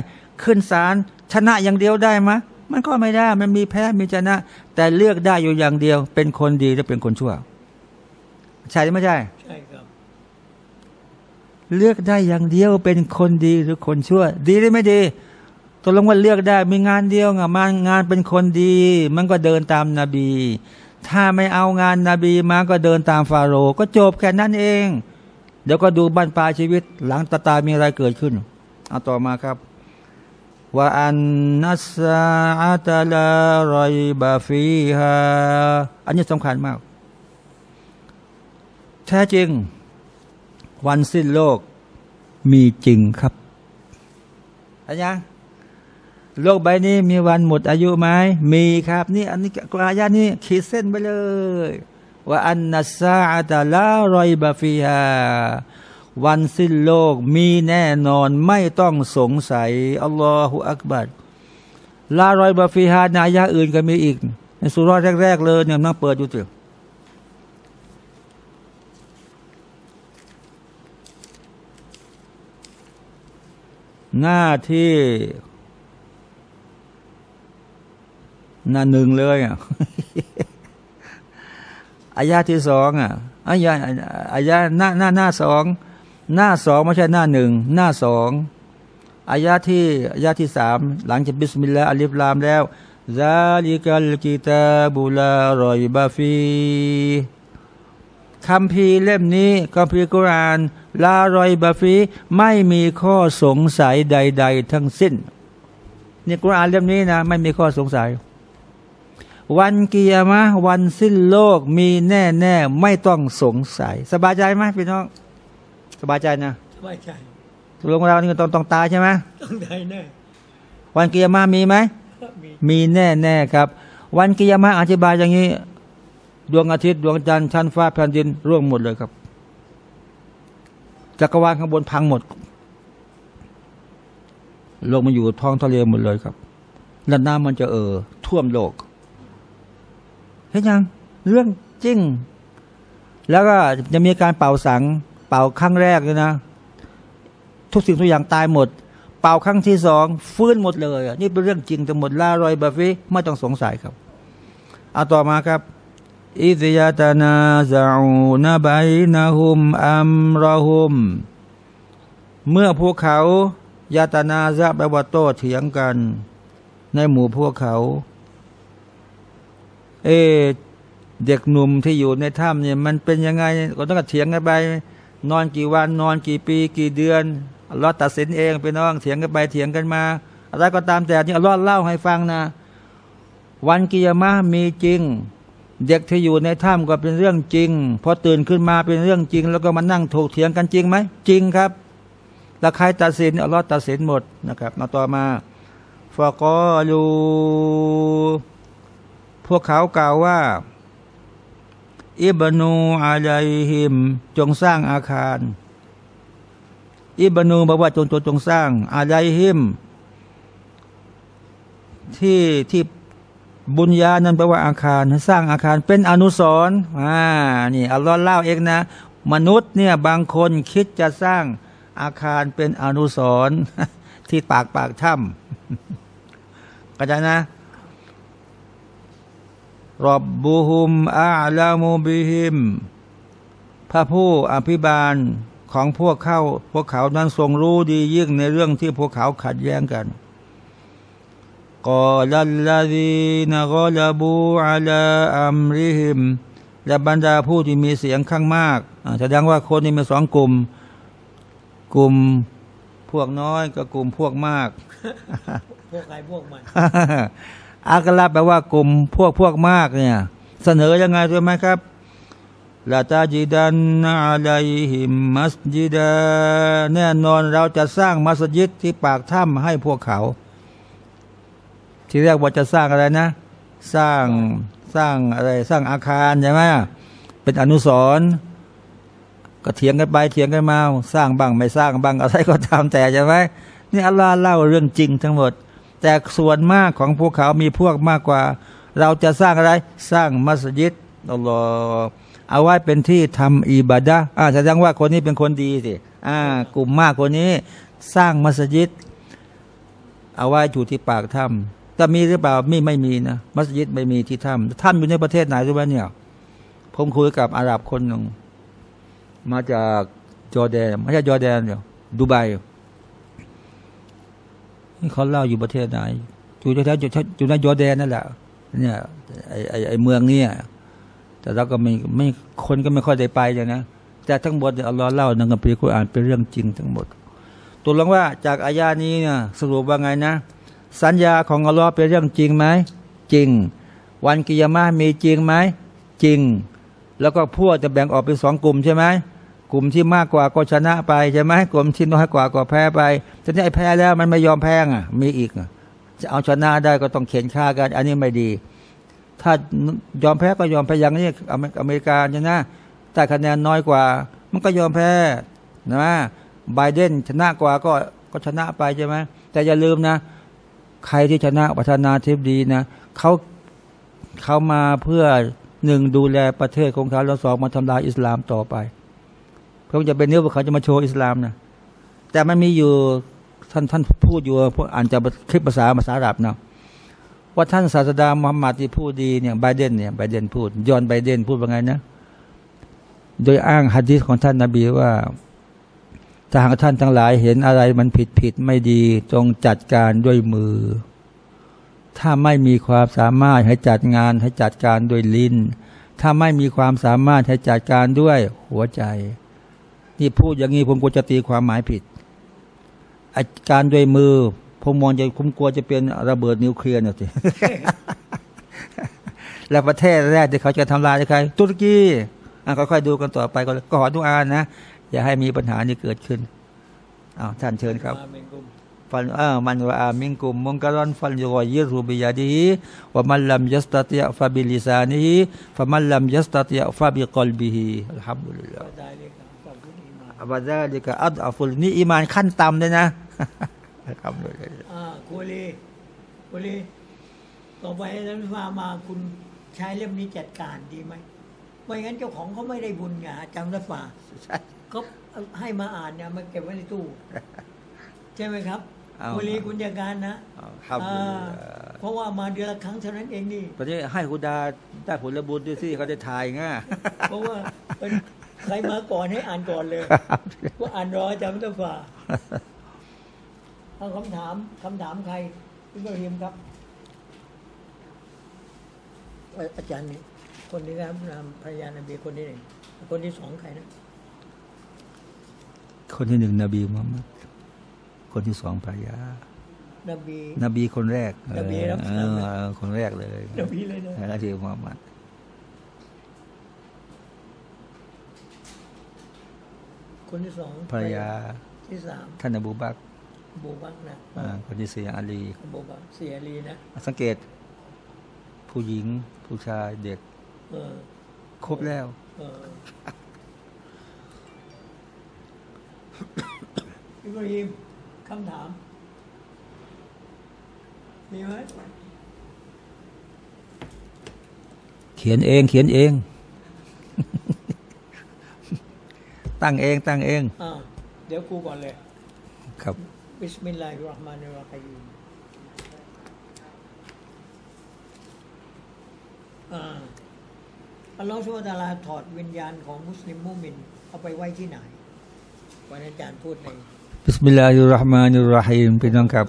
ขึ้นศาลชนะอย่างเดียวได้ไหมมันก็ไม่ได้มันมีแพ้มีชนะแต่เลือกได้อยู่อย่างเดียวเป็นคนดีหรือเป็นคนชั่วใช่หรือไม่ใช่ใช่ครับเลือกได้อย่างเดียวเป็นคนดีหรือคนชั่วดีหรือไม่ดีตกลงว่าเลือกได้มีงานเดียวงานเป็นคนดีมันก็เดินตามนบีถ้าไม่เอางานนบีมาก็เดินตามฟาโรห์ก็จบแค่นั้นเองเดี๋ยวก็ดูบั้นปลายชีวิตหลังตายมีอะไรเกิดขึ้นเอาต่อมาครับว่าอันนัสซาอัตลารอยบาฟีฮาอันนี้สำคัญมากแท้จริงวันสิ้นโลกมีจริงครับอะไรนะโลกใบนี้มีวันหมดอายุไหมมีครับนี่อันนี้กลายานี่ขีดเส้นไปเลยว่าอันนัสซาอัตลารอยบาฟีฮาวันสิ้นโลกมีแน่นอนไม่ต้องสงสัยอัลลอฮฺอักบัรลารอยบาฟีฮานายะอื่นก็มีอีกในสุราแรกๆเลยเนี่ยนั่งเปิดอยู่เถอะหน้าที่หน้า 1เลยอ่ะ อายะที่2อ่ะอายะหน้า 2หน้า 2ไม่ใช่หน้า 1หน้า 2อายะที่ 3หลังจากบิสมิลลาฮ์อัลลิฟลามแล้วซาลิกัลกิตาบุลารอยบาฟีคัมภีร์เล่มนี้คัมภีร์กุรอานลารอยบาฟีไม่มีข้อสงสัยใดๆทั้งสิ้นนี่กุรอานเล่มนี้นะไม่มีข้อสงสัยวันกิยามะห์วันสิ้นโลกมีแน่ๆไม่ต้องสงสัยสบายใจไหมพี่น้องสบายใจนะสบายใจตัวเรานี่ต้องตายใช่ไหมต้องตายแน่วันกิยามะห์มีไหมมีแน่ครับวันกิยามะห์อธิบายอย่างนี้ดวงอาทิตย์ดวงจันทร์ชั้นฟ้าแผ่นดินร่วงหมดเลยครับจักรวาลข้างบนพังหมดโลกมันอยู่ท้องทะเลหมดเลยครับแล้วน้ำมันจะท่วมโลกเห็นยังเรื่องจริงแล้วก็จะมีการเป่าสังเป่าครั้งแรกเลยนะทุกสิ่งทุกอย่างตายหมดเป่าครั้งที่2ฟื้นหมดเลยนี่เป็นเรื่องจริงทั้งหมดลารอยบาฟีไม่ต้องสงสัยครับเอาต่อมาครับอิซยาตานาซาอูนาบัยนาฮุมอัมรอฮุมเมื่อพวกเขายาตานาซะแปลว่าโต้เถียงกันในหมู่พวกเขาเด็กหนุ่มที่อยู่ในถ้ำเนี่ยมันเป็นยังไงก็ต้องเถียงกันไปนอนกี่วันนอนกี่ปีกี่เดือนอัลลอฮ์ตัดสินเองไปน้องเถียงกันไปเถียงกันมาอะไรก็ตามแต่นี่อัลลอฮ์เล่าให้ฟังนะวันกิยามะห์มีจริงเด็กที่อยู่ในถ้ำก็เป็นเรื่องจริงพอตื่นขึ้นมาเป็นเรื่องจริงแล้วก็มานั่งถกเถียงกันจริงไหมจริงครับ แล้วใครตัดสินอัลลอฮ์ตัดสินหมดนะครับมาต่อมาฟะกอลูพวกเขากล่าวว่าอิบนูอาลัยฮิมจงสร้างอาคารอิบนูบอกว่าจงสร้างอาลัยฮิมที่บุญญานั้นแปลว่าอาคารสร้างอาคารเป็นอนุสรณ์นี่อัลลอฮ์เล่าเองนะมนุษย์เนี่ยบางคนคิดจะสร้างอาคารเป็นอนุสรณ์ที่ปากถ้ำก็จะนะร็อบบุฮุมอาลามูบิฮิมพระผู้อภิบาลของพวกเขานั้นทรงรู้ดียิ่งในเรื่องที่พวกเขาขัดแย้งกันกอลัลลาดีนกอลาบูอาลาอัมริฮิมและบรรดาผู้ที่มีเสียงข้างมากแสดงว่าคนนี้มีสองกลุ่มพวกน้อยกับกลุ่มพวกมากพวกใครพวกมันอักลับแปลว่ากลุ่มพวกมากเนี่ยเสนอยังไงรู้ไหมครับลาตาจิดันอาลัยฮิมมัสยิดาแน่นอนเราจะสร้างมัสยิดที่ปากถ้ำให้พวกเขาที่เรียกว่าจะสร้างอะไรนะสร้างอะไรสร้างอาคารใช่ไหมเป็นอนุสรณ์ก็เถียงกันไปเถียงกันมาสร้างบ้างไม่สร้างบ้างอะไรก็ตามแต่ใช่ไหมนี่อัลลอฮ์เล่าเรื่องจริงทั้งหมดแต่ส่วนมากของพวกเขามีพวกมากกว่าเราจะสร้างอะไรสร้างมัสยิดอัลลอฮ์เอาไว้เป็นที่ทำอิบาดะห์แสดงว่าคนนี้เป็นคนดีสิกลุ่มมากคนนี้สร้างมัสยิดเอาไว้อยู่ที่ปากถ้ำแต่มีหรือเปล่าไม่มีนะมัสยิดไม่มีที่ถ้ำอยู่ในประเทศไหนรู้ไหมเนี่ยผมคุยกับอาหรับคนหนึ่งมาจากจอร์แดนไม่ใช่จอร์แดนเดี๋ยวดูไบเขาเล่าอยู่ประเทศไหนอยู่แถวๆอยู่ในจอร์แดนนั่นแหละเนี่ยไอเมืองนี้แต่เราก็ไม่คนก็ไม่ค่อยได้ไปเลยนะแต่ทั้งหมดอัลลอฮ์เล่าในคัมภีร์กุรอานเป็นเรื่องจริงทั้งหมดตัวลงว่าจากอายะนี้เนี่ยสรุปว่าไงนะสัญญาของอัลลอฮ์เป็นเรื่องจริงไหมจริงวันกิยามะห์มีจริงไหมจริงแล้วก็พวกจะแบ่งออกเป็นสองกลุ่มใช่ไหมกลุ่มที่มากกว่าก็ชนะไปใช่ไหมกลุ่มที่น้อยกว่าก็แพ้ไปแต่นี่ไอ้แพ้แล้วมันไม่ยอมแพ้อ่ะมีอีกจะเอาชนะได้ก็ต้องเข็นฆ่ากันอันนี้ไม่ดีถ้ายอมแพ้ก็ยอมแพ้อย่างนี้อเมริกาชนะแต่คะแนนน้อยกว่ามันก็ยอมแพ้นะไบเดนชนะกว่าก็ชนะไปใช่ไหมแต่อย่าลืมนะใครที่ชนะประธานาธิบดีนะเขามาเพื่อหนึ่งดูแลประเทศของเขาแล้วสองมาทำลายอิสลามต่อไปเพื่อจะเป็นเนื้อว่าเขาจะมาโชว์อิสลามนะแต่มันมีอยู่ท่านพูดอยู่พวกอ่านจากคลิปภาษาอาหรับนะว่าท่านศาสดามุฮัมมัดที่พูดดีเนี่ยไบเดนพูดย้อนไบเดนพูดว่าไงนะโดยอ้างหะดีษของท่านนบีว่าถ้าหากท่านทั้งหลายเห็นอะไรมันผิดไม่ดีจงจัดการด้วยมือถ้าไม่มีความสามารถให้จัดงานให้จัดการด้วยลิ้นถ้าไม่มีความสามารถให้จัดการด้วยหัวใจนี่พูดอย่างนี้ผมกลัวจะตีความหมายผิดการด้วยมือผมมองจะคุ้มกลัวจะเป็นระเบิดนิวเคลียร์นะทีและประเทศแรกที่เขาจะทำลายใครตุรกีค่อยๆดูกันต่อไปก็ขอทุกอานะอย่าให้มีปัญหานี้เกิดขึ้นท่านเชิญครับฟันมันว่าอามิงกุมมุงกะรอนฟันยูยิรูบิยาดีว่ามันลำยัสตัติยะฟาบิลิซานีฟามันลำยัสตัติยะฟาบิกอลบิฮีอัลฮัมดุลิลลาฮ์บาดาลิกะอัดอัฟุลนี่อีมานขั้นต่ำเลยนะครับโคลีต่อไปนั้นมาคุณใช้เล่มนี้จัดการดีไหมไม่งั้นเจ้าของเขาไม่ได้บุญไงจำได้ฝ่าเขาให้มาอ่านเนี่ยมาเก็บไว้ในตู้ใช่ไหมครับโคลีคุณจัดการนะเพราะว่ามาเดือนละครั้งเท่านั้นเองนี่ตอนนี้ให้คุณดาได้ผลบุญด้วยสิเขาได้ถ่ายง่ายเพราะว่าใครมาก่อนให้อ่านก่อนเลยว่าอ่านรอจำได้ฝ่าคำถามใครพี่เรียมครับอาจารย์นี่คนที่รับนามพระยานบีคนที่หนึ่งคนที่สองใครนะคนที่หนึ่งนบีมุฮัมมัดคนที่สองพระยานบีคนแรกคนแรกเลยนบีเลยนะนบีมุฮัมมัดคนที่สองพระยา ที่สามท่านอบูบักรนะคนที่สี่อาลีอบูบักรสี่อาลีนะสังเกตผู้หญิงผู้ชายเด็กครบแล้วอิบราฮิมคำถามมีไหมเขียนเองเขียนเองตั้งเองตั้งเองเดี๋ยวกูก่อนเลยครับบิสมิลลาฮิรเราะห์มานิรเราะฮีมอัลลอฮฺซุบฮานะฮูวะตะอาลาถอดวิญญาณของมุสลิมมุมินเอาไปไว้ที่ไหนวันอาจารย์พูดในบิสมิลลาฮิรเราะห์มานิรเราะฮีมพี่น้องครับ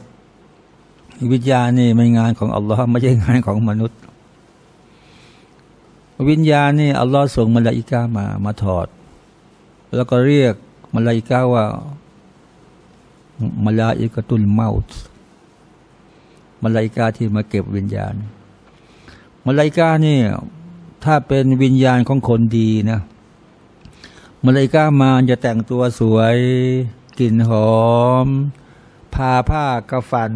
วิญญาณนี่ไม่งานของอัลลอฮฺไม่ใช่งานของมนุษย์วิญญาณนี่อัลลอฮฺส่งมลาอิกะห์มาถอดแล้วก็เรียกมลาอิกะห์ว่ามลาอิกะตุลเมาต์มลาอิกะห์ที่มาเก็บวิญญาณมลาอิกะห์นี่ถ้าเป็นวิญญาณของคนดีนะมลาอิกะห์มาจะแต่งตัวสวยกลิ่นหอมพาผ้ากระฝัน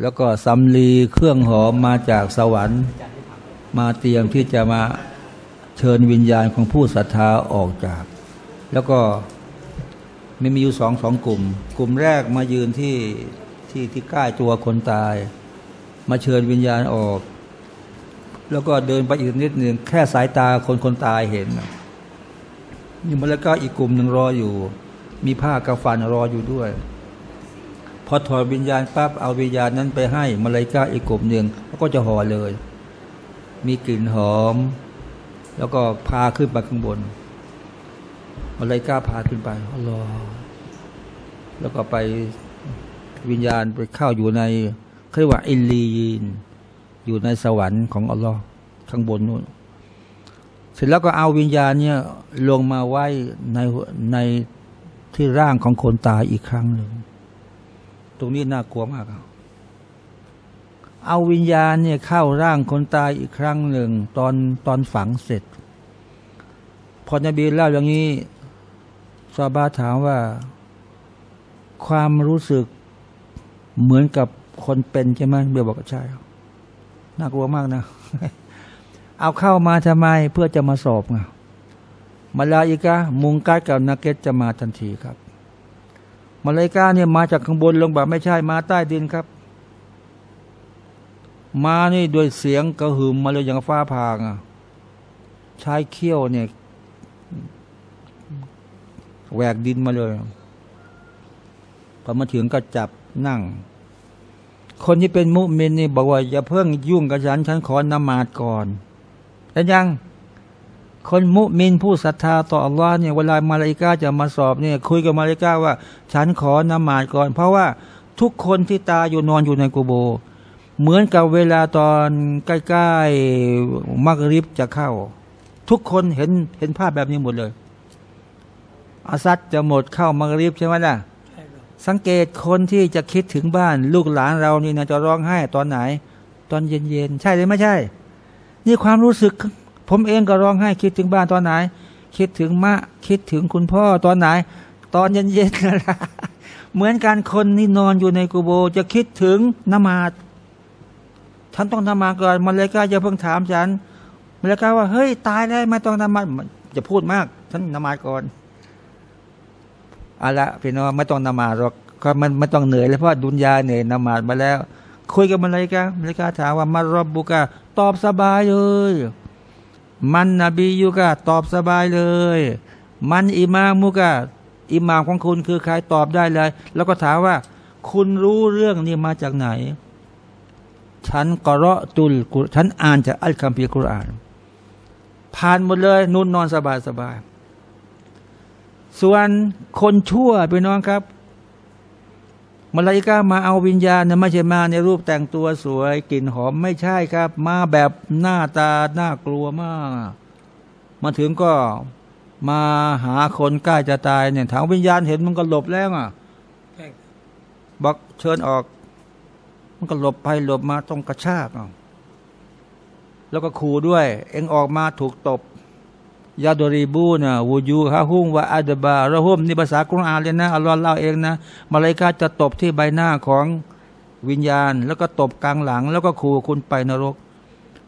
แล้วก็สำลีเครื่องหอมมาจากสวรรค์มาเตรียมที่จะมาเชิญวิญญาณของผู้ศรัทธาออกจากแล้วก็ไม่มีอยู่สองกลุ่มกลุ่มแรกมายืนที่ใกล้ตัวคนตายมาเชิญวิญญาณออกแล้วก็เดินไปอีกนิดหนึ่งแค่สายตาคนตายเห็นนี่มันแล้วก็อีกกลุ่มหนึ่งรออยู่มีผ้ากระฝันรออยู่ด้วยพอถอดวิญญาณปั๊บเอาวิญญาณนั้นไปให้มลาอิกะห์อีกกลุ่มหนึ่งแล้วก็จะห่อเลยมีกลิ่นหอมแล้วก็พาขึ้นไปข้างบนมลาอิกะห์พาขึ้นไปอัลลอฮ์แล้วก็ไปวิญญาณไปเข้าอยู่ในเรียกว่าอิลลียีนอยู่ในสวรรค์ของอัลลอฮ์ข้างบนนู่นเสร็จแล้วก็เอาวิญญาณเนี่ยลงมาไว้ในที่ร่างของคนตายอีกครั้งหนึ่งตรงนี้น่ากลัวมากเอาวิญญาณเนี่ยเข้าร่างคนตายอีกครั้งหนึ่งตอนฝังเสร็จพอนบีเล่าอย่างนี้ซอฮาบะห์ถามว่าความรู้สึกเหมือนกับคนเป็นใช่ไหมเบียบอกว่าใช่น่ากลัวมากนะเอาเข้ามาทำไมเพื่อจะมาสอบไงมลาอิกะห์มุงกัดกับนักเก็ตจะมาทันทีครับมลาอิกะห์เนี่ยมาจากข้างบนลงบ่าไม่ใช่มาใต้ดินครับมานี่ด้วยเสียงกระหึ่มมาเลยอย่างฟ้าผ่าใช้เขี้ยวเนี่ยแหวกดินมาเลยพอมาถึงก็จับนั่งคนที่เป็นมุมินนี่บอกว่าอย่าเพิ่งยุ่งกับฉันขอนมาดก่อนแต่ยังคนมุมินผู้ศรัทธาต่ออัลลอฮ์เนี่ยเวลามาลาอิกะห์จะมาสอบเนี่ยคุยกับมาลาอิกะห์ว่าฉันขอนมาดก่อนเพราะว่าทุกคนที่ตายอยู่นอนอยู่ในกุโบร์เหมือนกับเวลาตอนใกล้ๆมักริบจะเข้าทุกคนเห็นภาพแบบนี้หมดเลยอาซัดจะหมดเข้ามักริบใช่ไหมล่ะสังเกตคนที่จะคิดถึงบ้านลูกหลานเรานี่นะจะร้องไห้ตอนไหนตอนเย็นๆใช่หรือไม่ใช่นี่ความรู้สึกผมเองก็ร้องไห้คิดถึงบ้านตอนไหนคิดถึงมะคิดถึงคุณพ่อตอนไหนตอนเย็นๆนะเหมือนการคนนี่นอนอยู่ในกุโบจะคิดถึงนมาดฉันต้องนมาดก่อนมาเลก้าอย่าเพิ่งถามฉันมาเลก้าว่าเฮ้ยตายได้ไม่ต้องนมาดจะพูดมากฉันนมาดก่อนเอาละพี่น้องไม่ต้องนมาดหรอกก็มันไม่ต้องเหนื่อยเลยเพราะดุนยาเหนื่อยนมาดมาแล้วคุยกับมลาอิกะห์มลาอิกะห์ถามว่ามารอบบุกะตอบสบายเลยมันนบียุกะตอบสบายเลยมันอิมามมุกะอิมามของคุณคือใครตอบได้เลยแล้วก็ถามว่าคุณรู้เรื่องนี้มาจากไหนฉันกะเราะตุลกุรอานฉันอ่านจากอัลกัมพีกุรอานผ่านหมดเลยนุ่นนอนสบายสบายส่วนคนชั่วพี่น้องครับมลาอิกะห์มาเอาวิญญาณเนี่ยไม่ใช่มาในรูปแต่งตัวสวยกลิ่นหอมไม่ใช่ครับมาแบบหน้าตาน่ากลัวมากมาถึงก็มาหาคนใกล้จะตายเนี่ยถามวิญญาณเห็นมันก็หลบแล้วอ่ะบอกเชิญออกมันก็หลบไปหลบมาต้องกระชากแล้วก็ขู่ด้วยเอ็งออกมาถูกตบ ยาดรีบูนะวูยูฮะฮุมวะอัดบาระฮุมนี่ภาษากุรอานเลยนะอัลลอฮ์เล่าเองนะมาลาอิกะฮ์จะตบที่ใบหน้าของวิญญาณแล้วก็ตบกลางหลังแล้วก็ขู่คุณไปนรก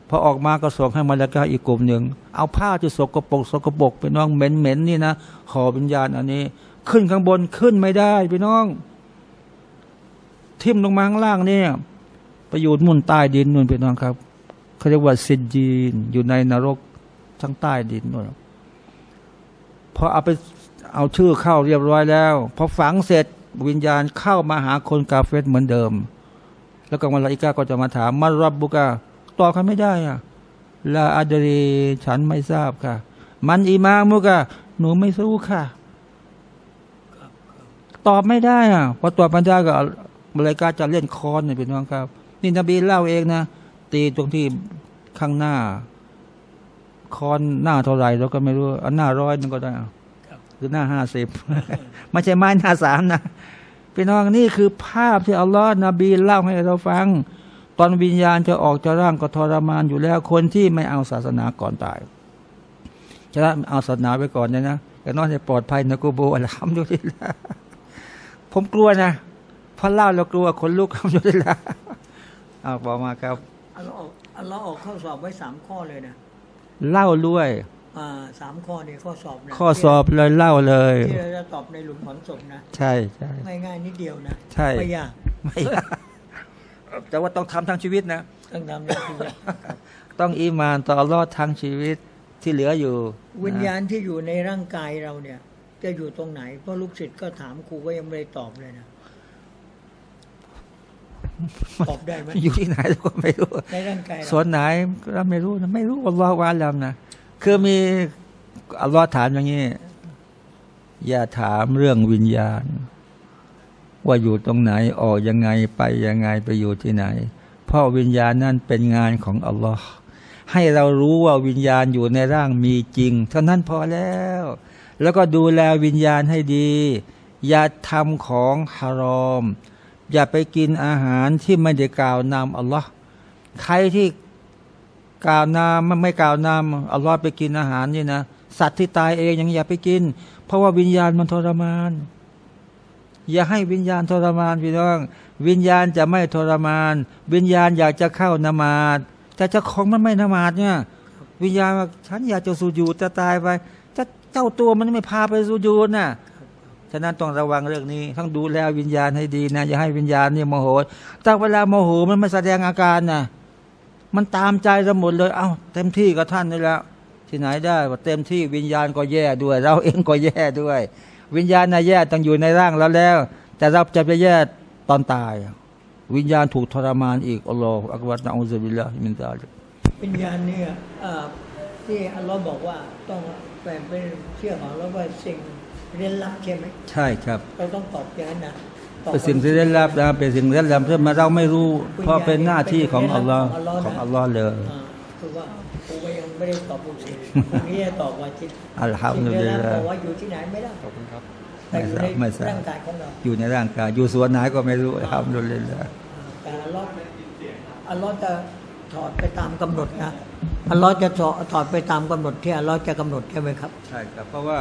พอออกมาก็ส่งให้มาลาอิกะฮ์อีกกลุ่มหนึ่งเอาผ้าที่สกปรกไปน้องเหม็นนี่นะห่อวิญญาณอันนี้ขึ้นข้างบนขึ้นไม่ได้ไปน้องทิ่มลงมาข้างล่างเนี่ยประโยชน์มุ่นใต้ดินนู่นไปน้องครับเขาเรียกว่าซิจญีนอยู่ในนรกทั้งใต้ดินนู่นพอเอาชื่อเข้าเรียบร้อยแล้วพอฝังเสร็จวิญญาณเข้ามาหาคนกาเฟรเหมือนเดิมแล้วก็มาลาอิกะฮ์ก็จะมาถามมารับบุกะตอบเขาไม่ได้อะลาอาดรีฉันไม่ทราบค่ะมันอิมามุกะหนูไม่รู้ค่ะตอบไม่ได้อ่ะพอตอบไม่ได้ก็มาลาอิกะฮ์จะเล่นคอนเนี่ยเป็นน้องครับนี่นบีเล่าเองนะตีตรงที่ข้างหน้าคอนหน้าเท่าไรเราก็ไม่รู้อันหน้าร้อยนึงก็ได้หรือหน้า50 ไม่ใช่ไม้หน้า3นะพี่น้องนี่คือภาพที่อัลลอฮ์นบีเล่าให้เราฟังตอนวิญญาณจะออกจากร่างก็ทรมานอยู่แล้วคนที่ไม่เอาศาสนาก่อนตายจะเอาศาสนาไว้ก่อนนะแต่นอกจากปลอดภัยนะกูโบอัลฮัมดุลิลละผมกลัวนะพอเล่าเรากลัวคนลุกอัลฮัมดุลิลละเอาต่อมาครับอัลลอฮ์ออกข้อสอบไว้3ข้อเลยนะเล่าด้วย3ข้อเนี่ยข้อสอบนะข้อสอบเลยเล่าเลยที่เราจะตอบในหลุมฝังศพนะใช่ใช่ง่ายๆนิดเดียวนะใช่ไม่ยากไม่ยากแต่ว่าต้องทำทั้งชีวิตนะต้องทำทั้งชีวิตต้องอีมานต่ออัลลอฮ์ทั้งชีวิตที่เหลืออยู่วิญญาณที่อยู่ในร่างกายเราเนี่ยจะอยู่ตรงไหนเพราะลูกศิษย์ก็ถามครูว่ายังไม่ได้ตอบเลยนะตอบได้ไหมอยู่ที่ไหนเราก็ไม่รู้ในร่างกายส่วนไหนเราไม่รู้นะไม่รู้อัลลอฮ์วาลัมนะคือมีอัลลอฮ์ถามอย่างนี้อย่าถามเรื่องวิญญาณว่าอยู่ตรงไหนออกยังไงไปยังไงไปอยู่ที่ไหนเพราะวิญญาณนั้นเป็นงานของอัลลอฮ์ให้เรารู้ว่าวิญญาณอยู่ในร่างมีจริงเท่านั้นพอแล้วแล้วก็ดูแลวิญญาณให้ดีอย่าทำของฮารอมอย่าไปกินอาหารที่ไม่ได้กล่าวนามอัลลอฮ์ใครที่กล่าวนามไม่กล่าวนามอัลลอฮ์ไปกินอาหารนี่นะสัตว์ที่ตายเองยังอย่าไปกินเพราะว่าวิญญาณมันทรมานอย่าให้วิญญาณทรมานพี่น้องวิญญาณจะไม่ทรมานวิญญาณอยากจะเข้านามาสแต่เจ้าของมันไม่นามาสเนี่ยวิญญาณว่าฉันอยากจะสุญูดจะตายไปเจ้าตัวมันไม่พาไปสุญูดน่ะฉะนั้นต้องระวังเรื่องนี้ต้องดูแลวิญญาณให้ดีนะอย่าให้วิญญาณนี่โมโหแต่เวลาโมโหมันไม่แสดงอาการนะมันตามใจเราหมดเลยเอ้าเต็มที่กับท่านนี่แล้วที่ไหนได้ว่าเต็มที่วิญญาณก็แย่ด้วยเราเองก็แย่ด้วยวิญญาณน่ะแย่ต้องอยู่ในร่างเราแล้วแต่เราจะไปแย่ตอนตายวิญญาณถูกทรมานอีกอัลลอฮฺอักบัรนะอูซุบิลลาฮิมินซาลิกวิญญาณเนี่ยที่อัลลอฮฺบอกว่าต้องแปลเป็นเชื่อของเราว่าสิ่งเร้นลับใช่ไหมใช่ครับเราต้องตอบอย่างนั้นนะเป็นสิ่งที่เร้นลับนะเป็นสิ่งเร้นลับเพื่อมาเราไม่รู้เพราะเป็นหน้าที่ของอัลลอฮฺเลยคือว่าผมยังไม่ได้ตอบคุณสิผมนี่จะตอบว่าจิตอัลฮัมดุลิลลาห์บอกว่าอยู่ที่ไหนไม่ได้ขอบคุณครับแต่อยู่ในร่างกายของเราอยู่ในร่างกายอยู่ส่วนไหนก็ไม่รู้อัลฮัมดุลิลลาห์แต่อัลลอฮ์จะถอดไปตามกำหนดนะอัลลอฮ์จะถอดไปตามกำหนดที่อัลลอฮ์จะกำหนดใช่ไหมครับใช่ครับเพราะว่า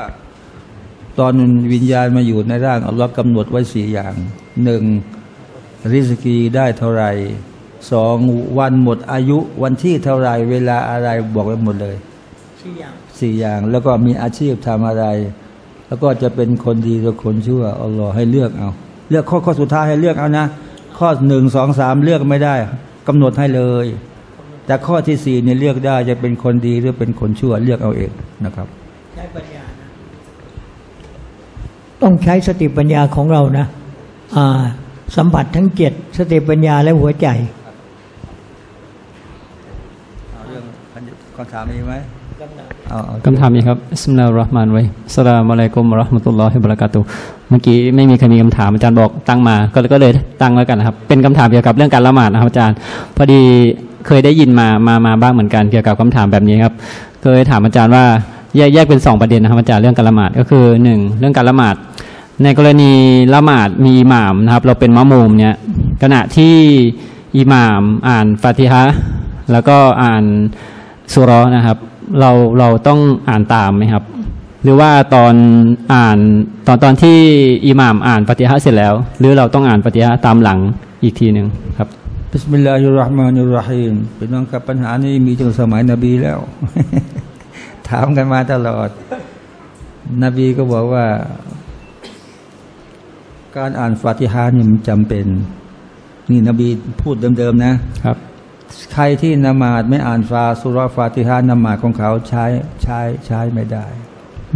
ตอนวิญญาณมาอยู่ในร่างอัลลอฮ์กำหนดไว้4อย่าง1ริสกีได้เท่าไหร่2วันหมดอายุวันที่เท่าไรเวลาอะไรบอกไว้หมดเลย4 อย่างแล้วก็มีอาชีพทำอะไรแล้วก็จะเป็นคนดีหรือคนชั่วอัลลอฮ์ให้เลือกเอาเลือกข้อสุดท้ายให้เลือกเอานะข้อ1 2 3เลือกไม่ได้กำหนดให้เลยแต่ข้อที่4เนี่ยเลือกได้จะเป็นคนดีหรือเป็นคนชั่วเลือกเอาเองนะครับใช้ปัญญานะต้องใช้สติปัญญาของเรานะสัมผัสทั้ง7สติปัญญาและหัวใจคำถามมีไหมคำถามมีครับอัสสลามุอะลัยกุม วะเราะห์มานิรเราะฮีม อัสสลามุอะลัยกุม วะเราะห์มะตุลลอฮิ วะบะเราะกาตุฮ์เมื่อกี้ไม่มีใครมีคำถามอาจารย์บอกตั้งมาก็เลยตั้งแล้วกันนะครับเป็นคำถามเกี่ยวกับเรื่องการละหมาดนะครับอาจารย์พอดีเคยได้ยินมาบ้างเหมือนกันเกี่ยวกับคำถามแบบนี้ครับเคยถามอาจารย์ว่าแยกเป็น2ประเด็นนะครับอาจารย์เรื่องการละหมาดก็คือ1เรื่องการละหมาดในกรณีละหมาดมีอิหม่ามนะครับเราเป็นมะมูมเนี่ยขณะที่อิหม่ามอ่านฟาติฮะห์แล้วก็อ่านซูเราะห์นะครับ เราต้องอ่านตามไหมครับหรือว่าตอนอ่านตอนที่อิหม่ามอ่านฟาติฮะห์เสร็จแล้วหรือเราต้องอ่านฟาติฮะห์ตามหลังอีกทีหนึ่งครับบิสมิลลาฮิรเราะห์มานิรเราะฮีมพี่น้องครับปัญหานี้มีตั้งสมัยนบีแล้ว ถามกันมาตลอดนบีก็บอกว่าการอ่านฟาติฮะห์นี่มันจำเป็นนี่นบีพูดเดิมๆนะครับใครที่นมาดไม่อ่านสุเราะห์ฟาติฮะห์นมาดของเขาใช้ไม่ได้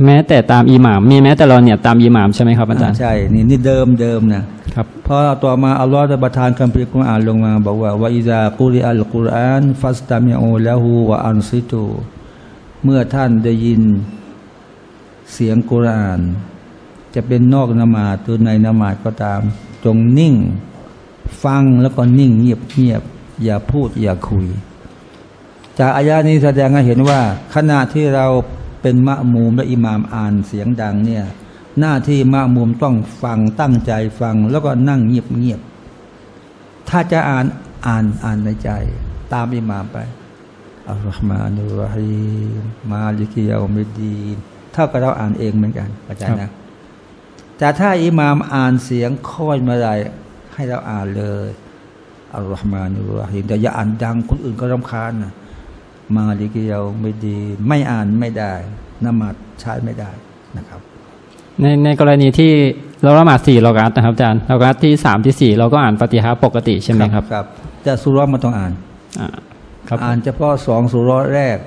แม้แต่ตามอิหม่ามมีแม้แต่เราเนี่ยตามอิหม่ามใช่ไหมครับอาจารย์ใช่นี่เดิมนะครับเพราะต่อมาอัลลอฮฺได้ประทานคัมภีร์กุรอานลงมาบอกว่าวะอิซากุริอัลกุรอานฟัสตามิอูละฮูวะอันซิตูเมื่อท่านได้ยินเสียงกุรอานจะเป็นนอกนมาดหรือในนมาดก็ตามจงนิ่งฟังแล้วก็นิ่งเงียบๆอย่าพูดอย่าคุยจากอายะนี้แสดงให้เห็นว่าขณะที่เราเป็นมะมูมและอิหม่ามอ่านเสียงดังเนี่ยหน้าที่มะมูมต้องฟังตั้งใจฟังแล้วก็นั่งเงียบๆถ้าจะอ่านในใจตามอิหม่ามไปอัลลอฮฺมานุรฮีมาลิกิยาอุมิดดีนเท่ากับเราอ่านเองเหมือนกันเข้าใจนะแต่ถ้าอิหม่ามอ่านเสียงค่อยเมื่อไรให้เราอ่านเลยอัลลอฮฺมานุรฮีแต่อย่าอ่านดังคนอื่นก็รำคาญนะมาลิกิยาอุมิดดีนไม่อ่านไม่ได้นมาดใช้ไม่ได้นะครับในกรณีที่เราละหมาด4 รอกอะห์นะครับอาจารย์รอกอะห์ที่3ที่4เราก็อ่านฟาติฮะห์ปกติใช่ไหมครับครับแต่ซูเราะห์มันต้องอ่านอ่านเฉพาะ2ซูเราะห์แรก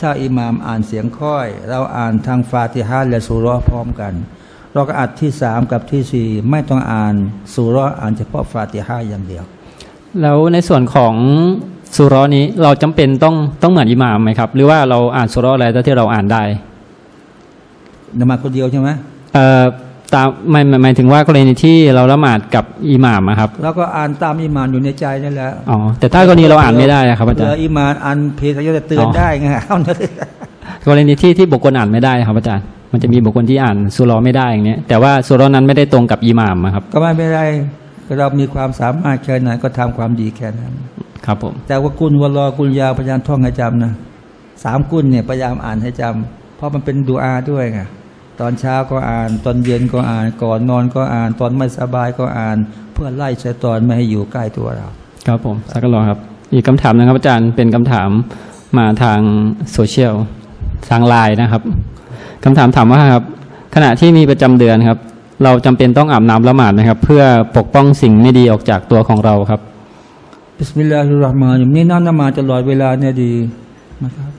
ถ้าอิหม่ามอ่านเสียงค่อยเราอ่านทางฟาติฮะห์และซูเราะห์พร้อมกันรอกอะห์ที่3กับที่4ไม่ต้องอ่านซูเราะห์อ่านเฉพาะฟาติฮะห์อย่างเดียวแล้วในส่วนของซูเราะห์นี้เราจำเป็นต้องเหมือนอิหม่ามไหมครับหรือว่าเราอ่านซูเราะห์อะไรที่เราอ่านได้นมาดคนเดียวใช่ไหมตามหมายถึงว่ากรณีที่เราละหมาดกับอิหม่ามครับแล้วก็อ่านตามอิหม่ามอยู่ในใจนั่นแหละอ๋อแต่ถ้ากรณีเราอ่านไม่ได้ครับอาจารย์อิหม่ามอ่านเพลงจะเตือนได้ไงครับกรณีที่บุคคลอ่านไม่ได้ครับอาจารย์มันจะมีบุคคลที่อ่านซูเราะห์ไม่ได้อย่างนี้แต่ว่าซูเราะห์นั้นไม่ได้ตรงกับอิหม่ามครับก็ไม่เป็นไรเรามีความสามารถแค่ไหนก็ทำความดีแค่นั้นครับผมแต่ว่ากุลวะลอกุลยาพยายามท่องให้จำนะ3กุลเนี่ยพยายามอ่านให้จำเพราะมันเป็นดุอาด้วยไงตอนเช้าก็อ่านตอนเย็นก็อ่านก่อนนอนก็อ่านตอนไม่สบายก็อ่านเพื่อไล่ชัยฏอนไม่ให้อยู่ใกล้ตัวเราครับผมสักการะครับอีกคำถามนะครับอาจารย์เป็นคำถามมาทางโซเชียลทางไลน์นะครับคำถามถามว่าครับขณะที่มีประจำเดือนครับเราจำเป็นต้องอาบน้ำละหมาดไหมครับเพื่อปกป้องสิ่งไม่ดีออกจากตัวของเราครับบิสมิลลาฮิรเราะห์มานิรเราะฮีมนี่น้ำนมาดตลอดเวลาเนี่ยดีนะครับ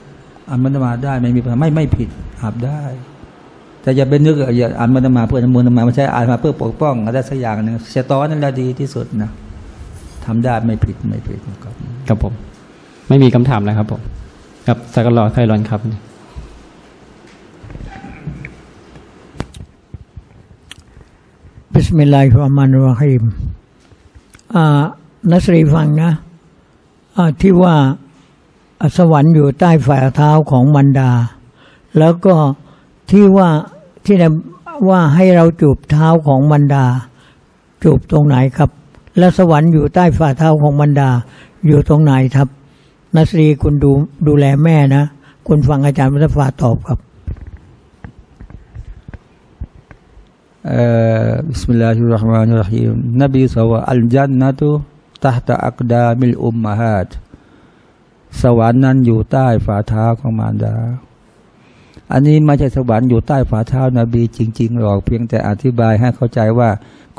อ่านมันนมาดได้ไม่มีปัญหาไม่ผิดอาบได้แต่อย่าไปนึกอย่าอ่านมันนมาดเพื่อทำมูลนมาดไม่ใช่อ่านมาเพื่อปกป้องอะไรสักอย่างนึงชัยฏอนนั่นแหละดีที่สุดนะทำได้ไม่ผิดครับครับผมไม่มีคำถามแล้วครับผมครับสักการะไคลอนครับบิสมิลลาฮิรเราะห์มานิรเราะฮีมนัสรีฟังนะที่ว่าสวรรค์อยู่ใต้ฝ่าเท้าของมารดาแล้วก็ที่ว่าให้เราจูบเท้าของมารดาจูบตรงไหนครับและสวรรค์อยู่ใต้ฝ่าเท้าของมารดาอยู่ตรงไหนครับนัสรีคุณดูแลแม่นะคุณฟังอาจารย์มุสตาฟาตอบครับบิสมิลลาฮิรเราะห์มานิรเราะฮีมนบีศ็อลลัลลอฮุอะลัยฮิวะซัลลัมอัลญันนะตุตะฮ์ตะอักดามิลอุมมะฮาตสวรรค์นั้นอยู่ใต้ฝ่าเท้าของมารดาอันนี้ไม่ใช่สวรรค์อยู่ใต้ฝ่าเท้านบีจริงๆหรอกเพียงแต่อธิบายให้เข้าใจว่า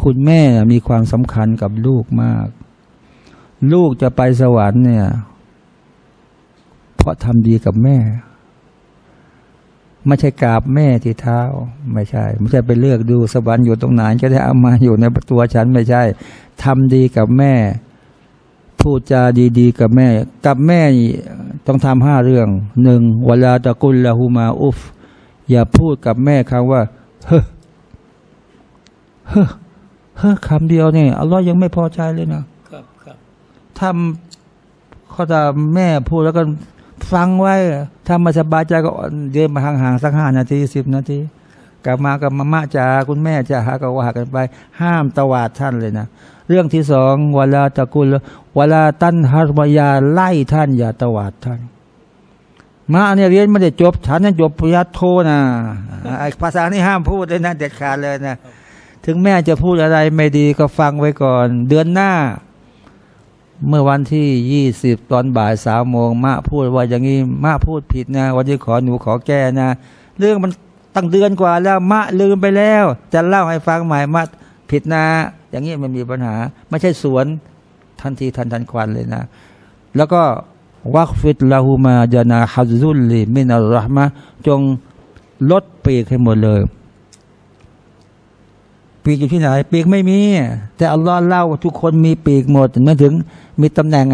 คุณแม่มีความสำคัญกับลูกมากลูกจะไปสวรรค์เนี่ยเพราะทำดีกับแม่ไม่ใช่กราบแม่ที่เท้าไม่ใช่ไปเลือกดูสวรรค์อยู่ตรงไหนจะได้เอามาอยู่ในตัวฉันไม่ใช่ทำดีกับแม่พูดจาดีๆกับแม่ต้องทำ5 เรื่อง 1. วะลาตะกุลละฮูมาอุฟอย่าพูดกับแม่คำว่าเฮ้อเฮ้อเฮ้อคำเดียวเนี่ยอัลลอฮ์ยังไม่พอใจเลยนะครับครับทำข้อตาแม่พูดแล้วก็ฟังไว้ถ้ามาสบายใจก็เดินมาห่างๆสัก5 นาที10 นาทีกลับมากับมาม่าจ๋าคุณแม่จ๋าก็ว่ากันไปห้ามตวาดท่านเลยนะเรื่องที่2วะลาตะกุลวะลาตันฮารมะยาไล่ท่านอย่าตวาดท่าน มาเนี่ยเรียนไม่ได้จบฉันนั้นจบปริญญาโทนะภาษานี่ห้ามพูดเลยนะเด็ดขาดเลยนะถึงแม่จะพูดอะไรไม่ดีก็ฟังไว้ก่อนเดือนหน้าเมื่อวันที่20ตอนบ่าย3 โมงมะพูดว่าอย่างนี้มะพูดผิดนะวันที่ขอหนูขอแก้นะเรื่องมันตั้งเดือนกว่าแล้วมะลืมไปแล้วจะเล่าให้ฟังใหม่มะผิดนะอย่างนี้มันมีปัญหาไม่ใช่สวนทันทีทันควันเลยนะแล้วก็วักฟิตลาหูมาญาณาฮัซุลลิมินัลรอฮ์มะจงลดปีกให้หมดเลยปีกอยู่ที่ไหนปีกไม่มีแต่อัลลอฮ์เล่าทุกคนมีปีกหมดเมื่อถึงมีตำแหน่ง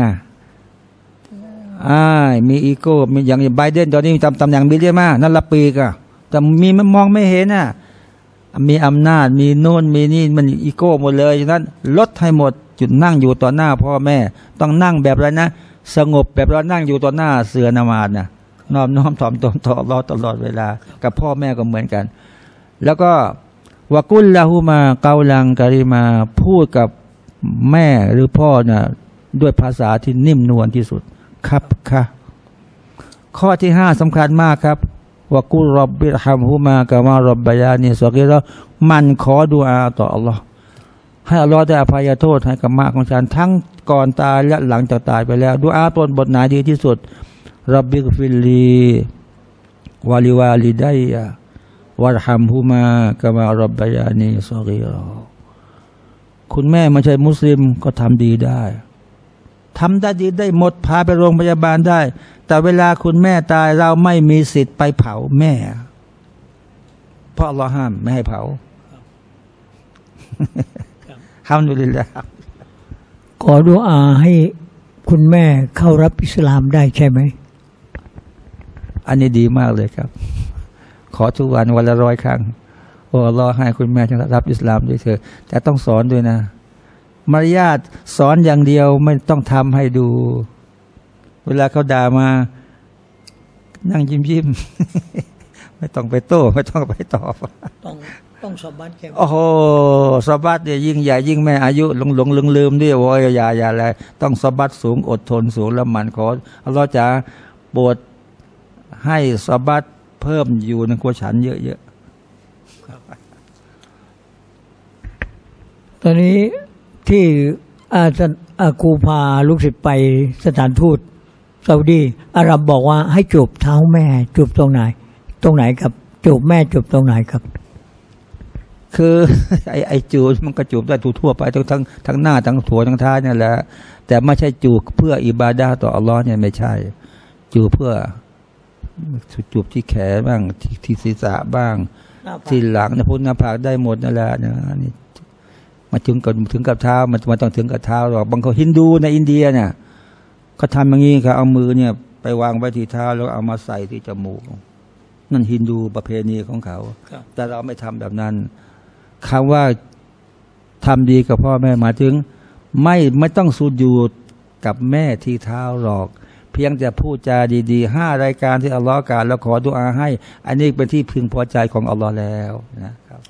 มีอีโก้มีอย่างไบเดนตอนนี้มีตำแหน่งบิลเลียมานั่นละปีกแต่มีมันมองไม่เห็นมีอำนาจมีโน่นมีนี่มันอีโก้หมดเลยฉะนั้นลดให้หมดจุดนั่งอยู่ต่อหน้าพ่อแม่ต้องนั่งแบบไรนะสงบแบบเรานั่งอยู่ต่อหน้าเสือนามาดนะน้อมถ่อมตนต่ออัลเลาะห์ตลอดเวลากับพ่อแม่ก็เหมือนกันแล้วก็วะกุลละหูมาเกาลังกะริมาพูดกับแม่หรือพ่อนะด้วยภาษาที่นิ่มนวลที่สุดครับค่ะข้อที่5สำคัญมากครับวะกุลร็อบบิรฮัมฮูมากะมาร็อบบะยานีซอกีรอมันขอดุอาต่ออัลเลาะห์ให้อัลเลาะห์ได้อภัยโทษให้กับมะของฉันทั้งก่อนตายและหลังจากตายไปแล้วดุอาตนบทไหนดีที่สุดร็อบบิกฟิลลีวะลิวาลิดัยะวัลฮัมฮูมากะมาร็อบบะยานีซอกีรอคุณแม่ไม่ใช่มุสลิมก็ทำดีได้ดีได้หมดพาไปโรงพยาบาลได้แต่เวลาคุณแม่ตายเราไม่มีสิทธิ์ไปเผาแม่เพราะอัลเลาะห์ห้ามไม่ให้เผาฮัมดุลิลละห์ขอดุอาให้คุณแม่เข้ารับอิสลามได้ใช่ไหมอันนี้ดีมากเลยครับขอทุกวันวันละ100 ครั้งโอ้อัลเลาะห์ให้คุณแม่รับอิสลามด้วยเถอะแต่ต้องสอนด้วยนะมารยาทสอนอย่างเดียวไม่ต้องทำให้ดูเวลาเขาด่ามานั่งยิ้มไม่ต้องไปโต้ไม่ต้องไปตอบต้องสบัดแค่โอ้โหสบัดเนี่ยยิ่งใหญ่ยิ่งแม่อายุหลงลืมด้วยโว้ยอย่าอะไรต้องสบัดสูงอดทนสูงละมันขออัลเลาะห์จะโปรดให้สบัดเพิ่มอยู่ในขั้วฉันเยอะๆตอนนี้ที่อากูพาลูกศิษย์ไปสถานทูตซาอุดีอาหรับบอกว่าให้จูบเท้าแม่จูบตรงไหนครับจูบแม่จูบตรงไหนครับคือไอจูบมันก็จูบได้ทั่วไปทั้งหน้าทั้งหัวทั้งท้ายนี่แหละแต่ไม่ใช่จูบเพื่ออิบาดะห์ต่ออัลลอฮ์เนี่ยไม่ใช่จูบเพื่อจูบที่แขนบ้างที่ศีรษะบ้างที่หลังนะพุทธนาภาคได้หมดนั่นแหละนะนี่มาถึงกับเท้ามันต้องถึงกับเท้าหรอกบางคนฮินดูในอินเดียเนี่ยเขาทำอย่างนี้เขาเอามือเนี่ยไปวางไว้ที่เท้าแล้วเอามาใส่ที่จมูกนั่นฮินดูประเพณีของเขาแต่เราไม่ทำแบบนั้นคำว่าทำดีกับพ่อแม่หมายถึงไม่ต้องสุญูดกับแม่ที่เท้าหรอกเพียงแต่พูดจาดีๆ5 รายการที่อัลลอฮ์กล่าวแล้วขอดุอาให้อันนี้เป็นที่พึงพอใจของอัลลอฮ์แล้วนะครับ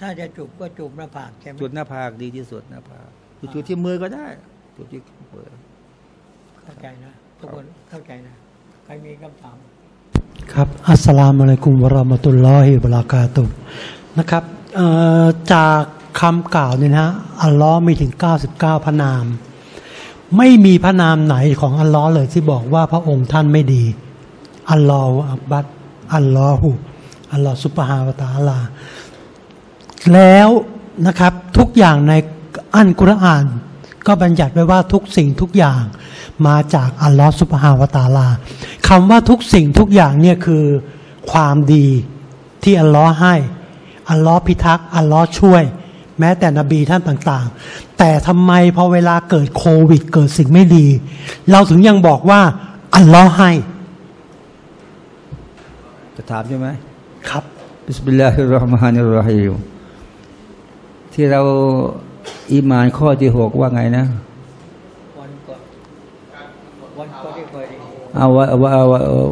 ถ้าจะจูบก็จูบหน้าผากใช่ไหมจูบหน้าผากดีที่สุดหน้าผากจูบที่มือก็ได้จูบที่มือเข้าใจนะทุกคนเข้าใจนะใครมีคำถามครับอัสสลามุอะลัยกุมวะเราะมะตุลลอฮิวะบะเราะกาตุฮ์นะครับจากคำกล่าวเนี่ยนะอัลลอฮ์มีถึง99พระนามไม่มีพระนามไหนของอัลลอฮ์เลยที่บอกว่าพระองค์ท่านไม่ดีอัลลอฮ์อับบัดอัลลอฮุอัลลอฮ์ซุบฮานะฮูวะตะอาลาแล้วนะครับทุกอย่างในอัลกุรอานก็บัญญัติไว้ว่าทุกสิ่งทุกอย่างมาจากอัลลอฮ์ซุบฮานะฮูวะตะอาลาคำว่าทุกสิ่งทุกอย่างเนี่ยคือความดีที่อัลลอฮ์ให้อัลลอฮ์พิทักษ์อัลลอฮ์ช่วยแม้แต่นบีท่านต่างๆแต่ทำไมพอเวลาเกิดโควิดเกิดสิ่งไม่ดีเราถึงยังบอกว่าอัลลอฮ์ให้จะถามใช่ไหมครับบิสมิลลาฮิรเราะห์มานิรเราะฮีมที่เราอีหม่านข้อที่6ว่าไงนะ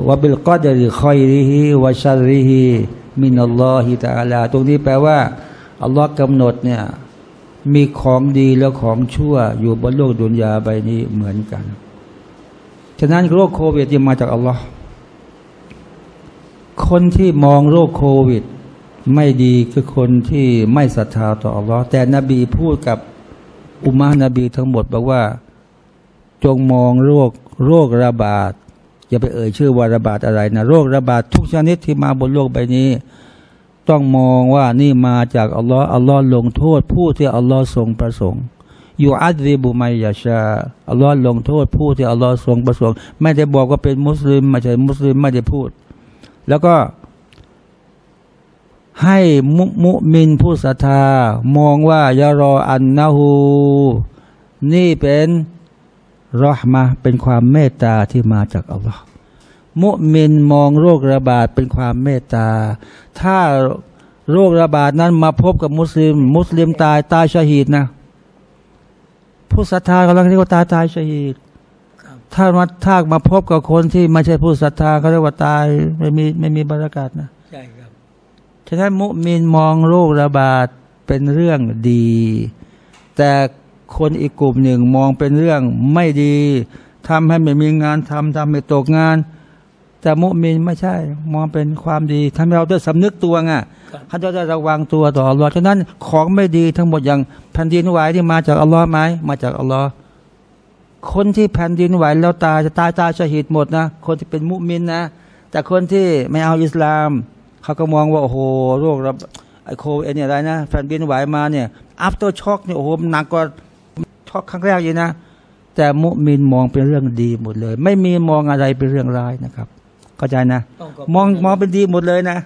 วะบิลกอดริค็อยริฮิวะชัรริฮิมินัลลอฮิตะอาลาตรงนี้แปลว่าอัลลอฮ์กำหนดเนี่ยมีของดีและของชั่วอยู่บนโลกดุนยาใบนี้เหมือนกันฉะนั้นโรคโควิดมาจากอัลลอฮ์ คนที่มองโรคโควิดไม่ดีคือคนที่ไม่ศรัทธาต่ออัลลอฮ์แต่นบีพูดกับอุมมะฮ์นบีทั้งหมดบอกว่าจงมองโรคระบาดอย่าไปเอ่ยชื่อว่าระบาดอะไรนะโรคระบาดทุกชนิดที่มาบนโลกใบนี้ต้องมองว่านี่มาจากอัลลอฮ์อัลลอฮ์ลงโทษผู้ที่อัลลอฮ์ทรงประสงค์อยู่อัลบุไมยาชาอัลลอฮ์ลงโทษผู้ที่อัลลอฮ์ทรงประสงค์ไม่ได้บอกว่าเป็นมุสลิมไม่ใช่มุสลิมไม่ได้พูดแล้วก็ให้มุมินผู้ศรัทธามองว่ายารออันนะฮูนี่เป็นรอฮ์มะห์เป็นความเมตตาที่มาจากอัลลอฮ์มุมินมองโรคระบาดเป็นความเมตตาถ้าโรคระบาดนั้นมาพบกับมุสลิมมุสลิมตายชะฮีดนะผู้ศรัทธากำลังเรียกว่าตายชะฮีดถ้ามาพบกับคนที่ไม่ใช่ผู้ศรัทธาเขาเรียกว่าตายไม่มีบรรยากาศนะใช่ครับฉะนั้นมุมินมองโรคระบาดเป็นเรื่องดีแต่คนอีกกลุ่มหนึ่งมองเป็นเรื่องไม่ดีทำให้ไม่มีงานทำให้ตกงานแต่มุมินไม่ใช่มองเป็นความดีทำให้เราได้สำนึกตัวไงให้เราได้ระวังตัวต่ออัลลอฮ์ฉะนั้นของไม่ดีทั้งหมดอย่างแผ่นดินไหวที่มาจากอัลลอฮ์ไหมมาจากอัลลอฮ์คนที่แผ่นดินไหวแล้วตายจะตายชะฮีดหมดนะคนที่เป็นมุมินนะแต่คนที่ไม่เอาอิสลามเขาก็มองว่าโอ้โหโรคระบาดไอโควิดเนี่ยอะไรนะแผ่นดินไหวมาเนี่ยอัฟเตอร์ช็อกเนี่ยโอ้โหหนักกว่าช็อกครั้งแรกเลยนะแต่มุมินมองเป็นเรื่องดีหมดเลยไม่มีมองอะไรเป็นเรื่องร้ายนะครับเข้าใจนะมองเป็นดีหมดเลยนะ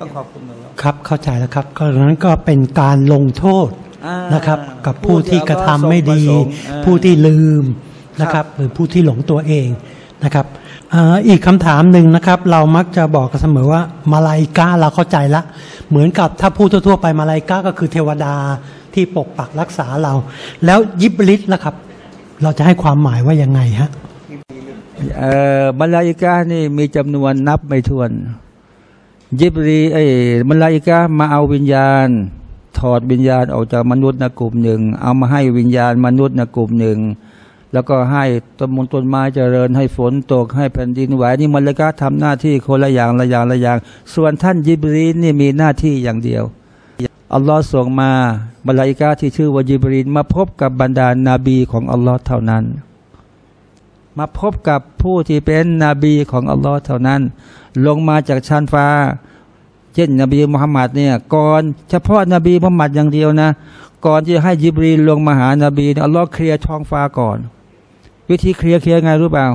ต้องขอบคุณครับเข้าใจแล้วครับก็นั้นก็เป็นการลงโทษนะครับกับผู้ที่กระทำไม่ดีผู้ที่ลืมนะครับหรือผู้ที่หลงตัวเองนะครับอีกคำถามหนึ่งนะครับเรามักจะบอกกันเสมอว่ามาลาอิกะฮ์เราเข้าใจละเหมือนกับถ้าพูดทั่วๆไปมาลาอิกะฮ์ก็คือเทวดาที่ปกปักรักษาเราแล้วยิบลิตล่ะครับเราจะให้ความหมายว่ายังไงฮะมาลาอิกะฮ์นี่มีจำนวนนับไม่ถ้วนยิบรีมาลาอิกะฮ์มาเอาวิญญาณถอดวิญญาณออกจากมนุษย์นะกลุ่มหนึ่งเอามาให้วิญญาณมนุษย์นะกลุ่มหนึ่งแล้วก็ให้ต้นไม้เจริญให้ฝนตกให้แผ่นดินไหวนี่มาลาอิกะฮ์ทำหน้าที่คนละอย่างละอย่างส่วนท่านญิบรีลนี่มีหน้าที่อย่างเดียวอัลลอฮ์ส่งมามาลาอิกะฮ์ที่ชื่อว่าญิบรีลมาพบกับบรรดา นบีของอัลลอฮ์เท่านั้นมาพบกับผู้ที่เป็นนบีของอัลลอฮ์เท่านั้นลงมาจากชั้นฟ้าเช่นนบีมุฮัมมัดเนี่ยก่อนเฉพาะนบีมุฮัมมัดอย่างเดียวนะก่อนที่ให้ญิบรีลลงมาหานบีอัลลอฮ์เคลียร์ท้องฟ้าก่อนวิธีเคลียร์ไงรู้เปล่า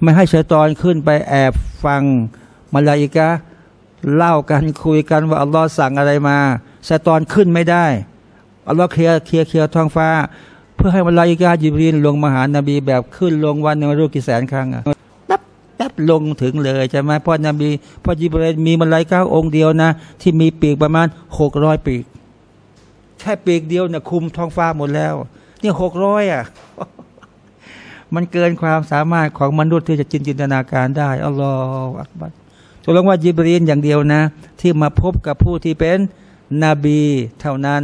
ไม่ให้ชัยฏอนขึ้นไปแอบฟังมาลาอิกะฮ์เล่ากันคุยกันว่าอัลลอฮ์สั่งอะไรมาชัยฏอนขึ้นไม่ได้อัลลอฮ์เคลียร์ท้องฟ้าเพื่อให้มาลาอิกะฮ์ญิบรีลลงมาหานบีแบบขึ้นลงวันหนึ่งไม่รู้กี่แสนครั้งอะแป๊บลงถึงเลยใช่ไหมเพราะนบีเพราะญิบรีลมีมาลาอิกะฮ์องค์เดียวนะที่มีปีกประมาณ600ปีกแค่ปีกเดียวเนี่ยคุมท้องฟ้าหมดแล้วนี่600อ่ะมันเกินความสามารถของมนุษย์ที่จะจินตนาการได้อัลลอฮฺอักบัรถูกลงว่าญิบรีลอย่างเดียวนะที่มาพบกับผู้ที่เป็นนบีเท่านั้น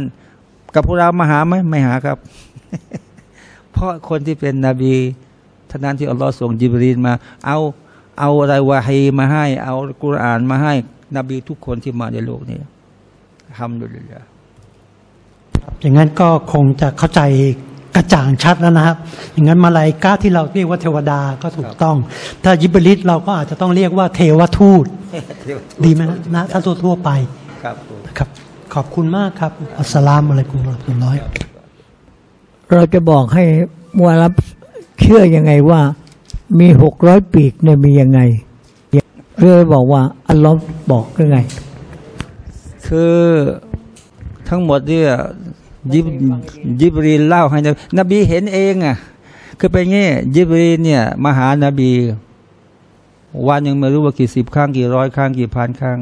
กับพวกเรามาหาไหมไม่หาครับ เพราะคนที่เป็นนบีเท่านั้นที่อัลลอฮฺส่งญิบรีลมาเอาอะไรวะฮีมาให้เอากุรอานมาให้นบีทุกคนที่มาในโลกนี้ทำดุลิลละอย่างนั้นก็คงจะเข้าใจกระจ่างชัดแล้วนะครับอย่างนั้นมาลาอิกะฮ์ที่เราเรียกว่าเทวดาก็ถูกต้องถ้าญิบรีลเราก็อาจจะต้องเรียกว่าเทวทูตดีไหมนะถ้าทั่วไปครับขอบคุณมากครับอัสสลามุอะลัยกุม วะเราะห์มะตุลลอฮ์เราจะบอกให้มัวรับเชื่อยังไงว่ามี600ปีกเนี่ยมียังไงเพื่อบอกว่าอัลลอฮ์บอกยังไงคือทั้งหมดเนี่ยญิบรีลเล่าให้นบีเห็นเองอ่ะคือเป็นงี้ญิบรีลเนี่ยมาหานบีวันยังไม่รู้ว่ากี่สิบครั้งกี่ร้อยครั้งกี่พันครั้ง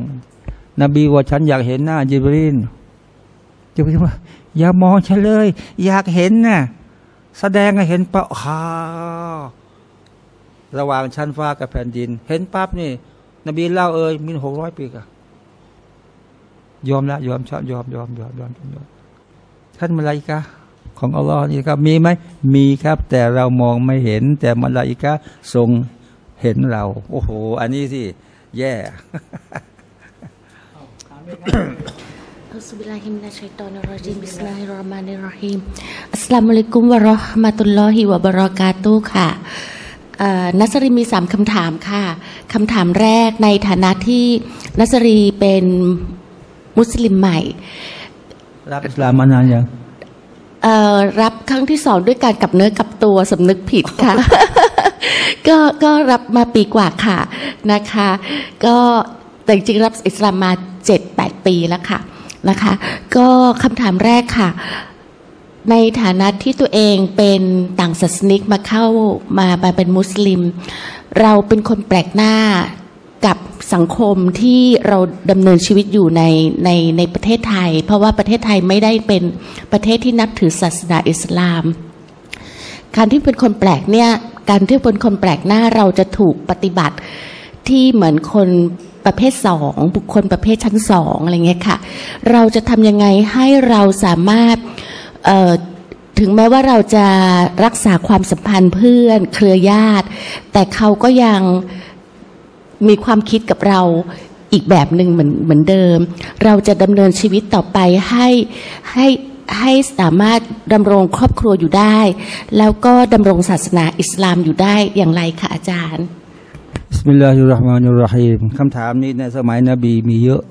นบีว่าฉันอยากเห็นหน้าญิบรีลญิบรีลว่าอย่ามองฉันเลยอยากเห็นน่ะแสดงให้เห็นเปล่าระหว่างชั้นฟ้ากับแผ่นดินเห็นปั๊บนี่นบีเล่ามี600ปีกะยอมละยอมท่านมาลาอิกะฮ์ของอัลลอฮ์นี่ครับมีไหมมีครับแต่เรามองไม่เห็นแต่มาลาอิกะฮ์ทรงเห็นเราโอ้โหอันนี้สิ แย่ อัสลามุอะลัยกุมวะเราะห์มะตุลลอฮิวะบะเราะกาตุฮ์ค่ะนัสรีมีสามคำถามค่ะคำถามแรกในฐานะที่นัสรีเป็นมุสลิมใหม่รับอิสลามมานานยังรับครั้งที่สองด้วยการกลับเนื้อกลับตัวสำนึกผิดค่ะ ก็รับมาปีกว่าค่ะนะคะก็แต่จริงรับอิสลามมา 7-8 ปีแล้วค่ะนะคะก็คำถามแรกค่ะในฐานะที่ตัวเองเป็นต่างศาสนิกมาเข้ามาเป็นมุสลิมเราเป็นคนแปลกหน้ากับสังคมที่เราดำเนินชีวิตอยู่ในประเทศไทยเพราะว่าประเทศไทยไม่ได้เป็นประเทศที่นับถือศาสนาอิสลามการที่เป็นคนแปลกเนี่ยการที่เป็นคนแปลกหน้าเราจะถูกปฏิบัติที่เหมือนคนประเภทสองบุคคลประเภทชั้นสองอะไรเงี้ยค่ะเราจะทำยังไงให้เราสามารถถึงแม้ว่าเราจะรักษาความสัมพันธ์เพื่อนเครือญาติแต่เขาก็ยังมีความคิดกับเราอีกแบบหนึ่งเหมือนเดิมเราจะดำเนินชีวิตต่อไปให้สามารถดำรงครอบครัวอยู่ได้แล้วก็ดำรงศาสนาอิสลามอยู่ได้อย่างไรคะอาจารย์บิสมิลลาฮิรเราะห์มานิรเราะฮีมคำถามนี้ในสมัยนบีมีเยอะ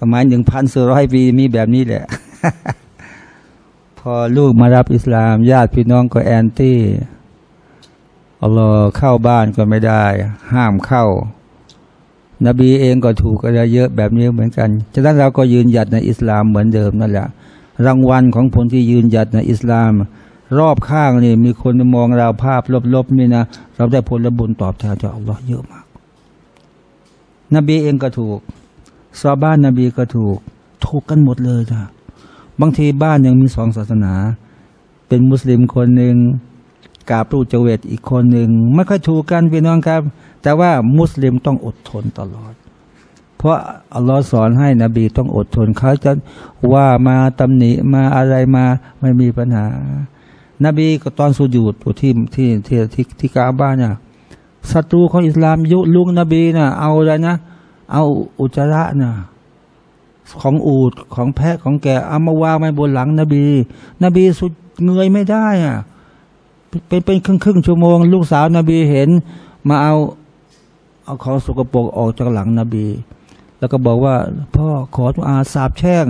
สมัย 1,400 ปีมีแบบนี้แหละ พอลูกมารับอิสลามญาติพี่น้องก็แอนตี้อัลลอฮ์เข้าบ้านก็ไม่ได้ห้ามเข้านบีเองก็ถูกอะไรเยอะแบบนี้เหมือนกันฉะนั้นเราก็ยืนหยัดในอิสลามเหมือนเดิมนั่นแหละรางวัลของคนที่ยืนหยัดในอิสลามรอบข้างนี่มีคนมองเราภาพลบๆนี่นะเราได้ผลบุญตอบแทนจากอัลลอฮ์เยอะมากนบีเองก็ถูกซอบ้านนบีก็ถูกกันหมดเลยนะบางทีบ้านยังมีสองศาสนาเป็นมุสลิมคนหนึ่งกาปรูจเวตอีกคนหนึ่งไม่ค่อยถูกกันพี่น้องครับแต่ว่ามุสลิมต้องอดทนตลอดเพราะอัลลอฮ์สอนให้นบีต้องอดทนเขาจะว่ามาตำหนิมาอะไรมาไม่มีปัญหานบีก็ตอนสุญูดอยู่ที่กาบะเนี่ยศัตรูของอิสลามยุลุงนบีนะเอาอะไรนะเอาอุจจาระนะของอูฐของแพะของแกะเอามาวางไว้บนหลังนบีสุดเงยไม่ได้อ่ะเป็นครึ่งชั่วโมงลูกสาวนบีเห็นมาเอาของสกปรกออกจากหลังนบีแล้วก็บอกว่าพ่อขออาสาบแช่ง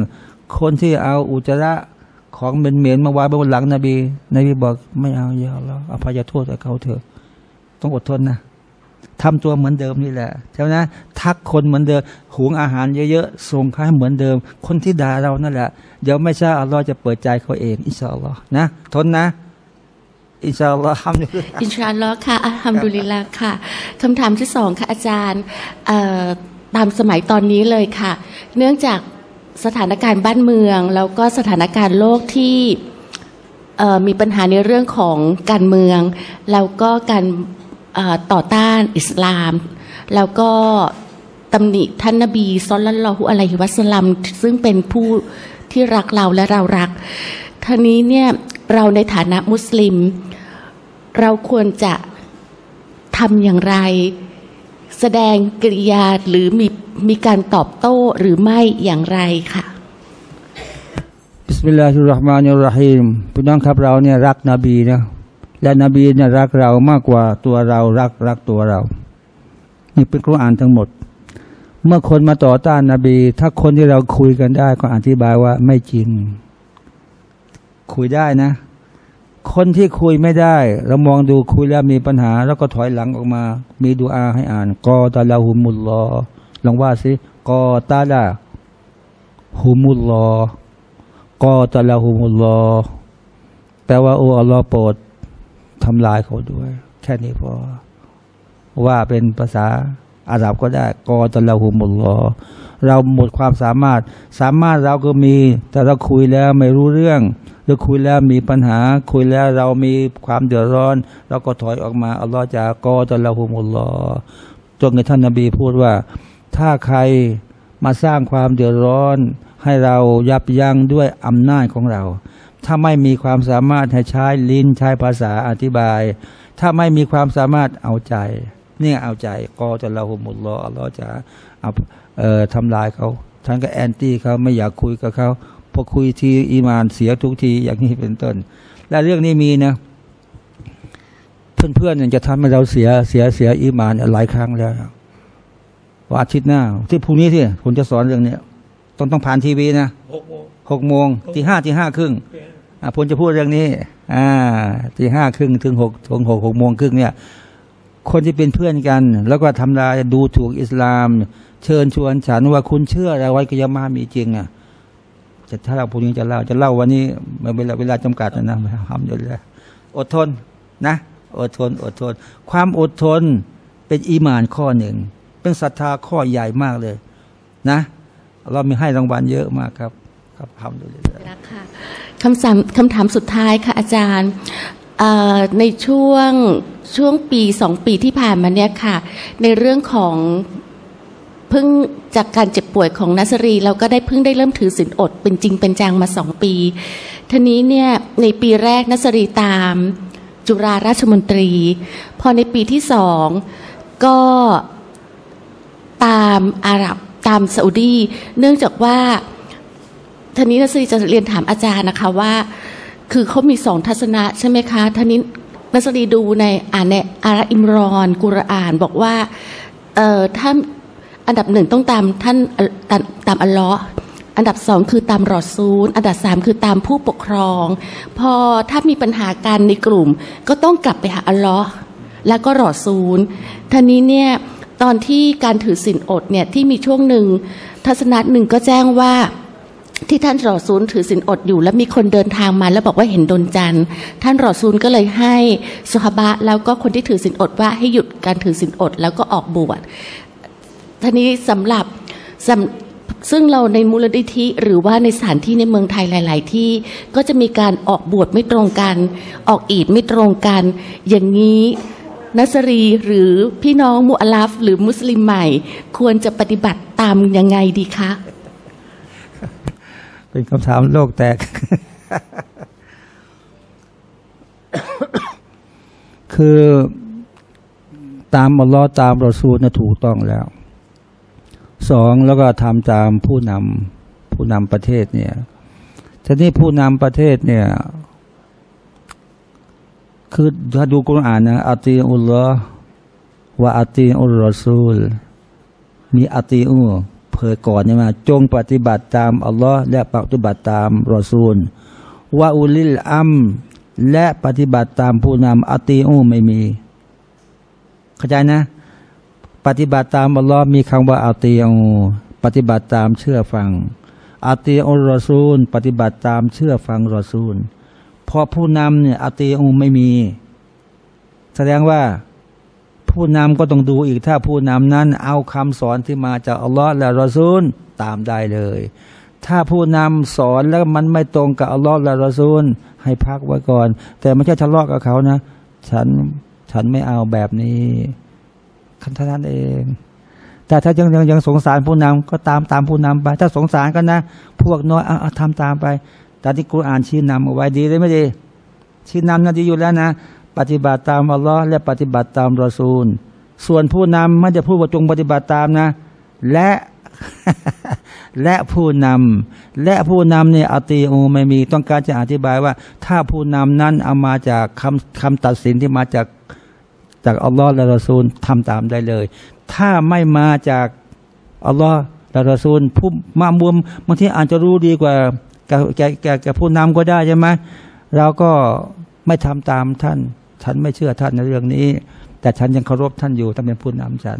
คนที่เอาอุจจาระของเหม็นๆมาวางบนหลังนบีบอกไม่เอาอย่าแล้วอภัยโทษให้เขาเถอะต้องอดทนนะทำตัวเหมือนเดิมนี่แหละใช่ไหมนะทักคนเหมือนเดิมหุงอาหารเยอะๆส่งค่าเหมือนเดิมคนที่ด่าเรานั่นแหละเดี๋ยวไม่ใช่อัลลอฮ์จะเปิดใจเขาเองอินชาอัลลอฮ์นะทนนะอินชาอัลลอฮ์ทำอินชาอัลลอฮ์ค่ะอัลฮัมดุลิลลาฮ์ค่ะคำถามที่สองค่ะอาจารย์ตามสมัยตอนนี้เลยค่ะเนื่องจากสถานการณ์บ้านเมืองแล้วก็สถานการณ์โลกที่มีปัญหาในเรื่องของการเมืองแล้วก็การต่อต้านอิสลามแล้วก็ตำหนิท่านนบีศ็อลลัลลอฮุอะลัยฮิวะซัลลัมซึ่งเป็นผู้ที่รักเราและเรารักทีนี้เนี่ยเราในฐานะมุสลิมเราควรจะทำอย่างไรแสดงกิริยาหรือมีการตอบโต้หรือไม่อย่างไรค่ะบิสมิลลาฮิรเราะห์มานิรเราะฮีมพี่น้องครับเราเนี่ยรักนบีนะและนบีเนี่ยรักเรามากกว่าตัวเรารักตัวเรานี่เป็นกุรอานทั้งหมดเมื่อคนมาต่อต้านนบีถ้าคนที่เราคุยกันได้ก็อธิบายว่าไม่จริงคุยได้นะคนที่คุยไม่ได้เรามองดูคุยแล้วมีปัญหาแล้วก็ถอยหลังออกมามีดุอาให้อ่านกอตาลาฮุมุลลอลองว่าสิกอตาลาฮุมุลลอกอตาลาฮุมุลลอแปลว่าโอ้อัลลอฮ์โปรดทำลายเขาด้วยแค่นี้พอว่าเป็นภาษาอาหรับก็ได้กอตาลาฮุมุลลอเราหมดความสามารถเราก็มีแต่เราคุยแล้วไม่รู้เรื่องหรือคุยแล้วมีปัญหาคุยแล้วเรามีความเดือดร้อนเราก็ถอยออกมาอัลลอฮฺจะกอตาลาฮุมุลลอจนกระทั่งท่านนบีพูดว่าถ้าใครมาสร้างความเดือดร้อนให้เรายับยั้งด้วยอำนาจของเราถ้าไม่มีความสามารถให้ใช้ลิ้นใช้ภาษาอธิบายถ้าไม่มีความสามารถเอาใจ เนี่ยเอาใจกอจะละหุมุลลอเราจะเอาทำลายเขาท่านก็แอนตี้เขาไม่อยากคุยกับเขาพอคุยทีอีมานเสียทุกทีอย่างนี้เป็นต้นและเรื่องนี้มีนะเพื่อนๆจะทำให้เราเสียอีมานหลายครั้งแล้วว่าอาทิตย์หน้าที่พรุ่งนี้ที่ผมจะสอนเรื่องนี้ต้องผ่านทีวีนะ6 โมงตี 5 ตี 5 ครึ่งผมจะพูดเรื่องนี้ตี 5 ครึ่งถึง6 โมงครึ่งเนี่ยคนที่เป็นเพื่อนกันแล้วก็ทำลายดูถูกอิสลามเชิญชวนฉันว่าคุณเชื่ออะไรไว้กิยามะห์มีจริงอ่ะถ้าเราพรุ่งนี้จะเล่าวันนี้เวลาจำกัดนะทำอยู่แล้วอดทนนะอดทนความอดทนเป็นอีหม่านข้อหนึ่งเป็นศรัทธาข้อใหญ่มากเลยนะเรามีให้รางวัลเยอะมากครับครับทำอยู่แล้วค่ะคำถามสุดท้ายค่ะอาจารย์ในช่วง2 ปีที่ผ่านมาเนี่ยค่ะในเรื่องของเพิ่งจากการเจ็บป่วยของนัสรีเราก็ได้เพิ่งได้เริ่มถือศีลอดเป็นจริงเป็นจังมา2 ปีทีนี้เนี่ยในปีแรกนัสรีตามจุฬาราชมนตรีพอในปีที่2ก็ตามอาหรับตามซาอุดีเนื่องจากว่าทีนี้นัสรีจะเรียนถามอาจารย์นะคะว่าคือเขามี2 ทัศนะใช่ไหมคะทีนี้นัสรีดูในอาระอิมรอนกุรอานบอกว่าถ้าอันดับ 1ต้องตามท่านตามอัลเลาะห์อันดับ 2คือตามรอซูลอันดับ 3คือตามผู้ปกครองพอถ้ามีปัญหากันในกลุ่มก็ต้องกลับไปหาอัลเลาะห์แล้วก็รอซูลท่านี้เนี่ยตอนที่การถือศีลอดเนี่ยที่มีช่วงหนึ่งทัศนะ1ก็แจ้งว่าที่ท่านรอซูลถือศีลอดอยู่แล้วมีคนเดินทางมาแล้วบอกว่าเห็นดวงจันทร์ท่านรอซูลก็เลยให้ซอฮาบะแล้วก็คนที่ถือศีลอดว่าให้หยุดการถือศีลอดแล้วก็ออกบวชท่านี้สำหรับซึ่งเราในมูลนิธิหรือว่าในสถานที่ในเมืองไทยหลายๆที่ก็จะมีการออกบวชไม่ตรงกันออกอีดไม่ตรงกันอย่างนี้นัสรีหรือพี่น้องมุอัลลัฟหรือมุสลิมใหม่ควรจะปฏิบัติตามยังไงดีคะเป็นคำถามโลกแตก คือตามอัลลอฮ์ตามรอซูลนะถูกต้องแล้ว2แล้วก็ทำตามผู้นำประเทศเนี่ยทีนี้ผู้นำประเทศเนี่ยคือถ้าดูกุรอานนะอาตีอุลลอฮ์วะอาตีอุลรอซูลมีอาตีอูเผยก่อนเนี่ยมาจงปฏิบัติตามอัลลอฮ์และปฏิบัติตามรอซูลวะอุลิลอัมและปฏิบัติตามผู้นำอาตีอูไม่มีเข้าใจนะปฏิบัติตามอัลลอฮ์มีคำว่าอาติอูปฏิบัติตามเชื่อฟังอาติอูรอซูลปฏิบัติตามเชื่อฟังรอซูลพอผู้นำเนี่ยอาติอูไม่มีแสดงว่าผู้นำก็ต้องดูอีกถ้าผู้นำนั้นเอาคำสอนที่มาจากอัลลอฮ์และรอซูลตามได้เลยถ้าผู้นำสอนแล้วมันไม่ตรงกับอัลลอฮ์และรอซูลให้พักไว้ก่อนแต่ไม่ใช่ทะเลาะกับเขานะฉันไม่เอาแบบนี้คันท่านเองแต่ถ้ายังสงสารผู้นำก็ตามผู้นำไปถ้าสงสารกันนะพวกน้อยเอาทำตามไปแต่ที่กุรอานชี้นำเอาไว้ดีเลยไม่ดีชี้นำน่าดีอยู่แล้วนะปฏิบัติตามอัลลอฮ์และปฏิบัติตามรอซูลส่วนผู้นำไม่จะพูดว่าจงปฏิบัติตามนะและผู้นำเนี่ยอาตีอูไม่มีต้องการจะอธิบายว่าถ้าผู้นำนั้นเอามาจากคำตัดสินที่มาจากอัลลอฮ์และรอซูลทำตามได้เลยถ้าไม่มาจากอัลลอฮ์และรอซูลผู้มามวมบางทีอาจจะรู้ดีกว่าแกผู้นำก็ได้ใช่ไหมเราก็ไม่ทำตามท่านฉันไม่เชื่อท่านในเรื่องนี้แต่ฉันยังเคารพท่านอยู่ท่านเป็นผู้นำฉัน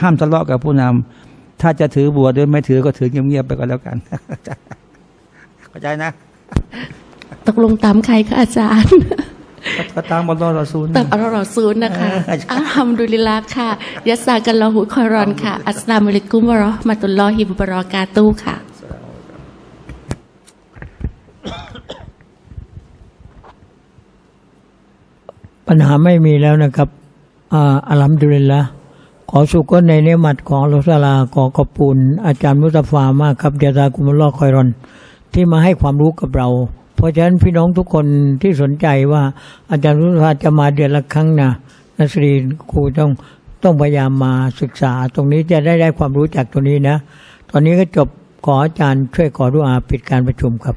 ห้ามทะเลาะกับผู้นำถ้าจะถือบวชหรือไม่ถือก็ถือเงียบๆไปก็แล้วกันเข้าใจนะตกลงตามใครคะอาจารย์ตามอัลลอฮ์รอซูลตามอัลลอฮ์รอซูลนะคะอัลฮัมดุลิลลาฮ์ค่ะยัสซากัลลอฮุคอยรอนค่ะอัสลามุอะลัยกุมวะเราะห์มะตุลลอฮิวะบะเราะกาตุฮ์ค่ะปัญหาไม่มีแล้วนะครับอัลฮัมดุลิลลาฮ์ขอสุขในเนมัตของอัลลอฮ์ซาลาขอขอบคุณอาจารย์มุสตาฟามากครับยัสซากุมุลลอฮ์คอยรอนที่มาให้ความรู้กับเราเพราะฉะนั้นพี่น้องทุกคนที่สนใจว่าอาจารย์มุสตาฟาจะมาเดือนละครั้งนะนัสรีครูต้อง ต้องพยายามมาศึกษาตรงนี้จะได้ความรู้จากตรงนี้นะตอนนี้ก็จบขออาจารย์ช่วยขอดุอาปิดการประชุมครับ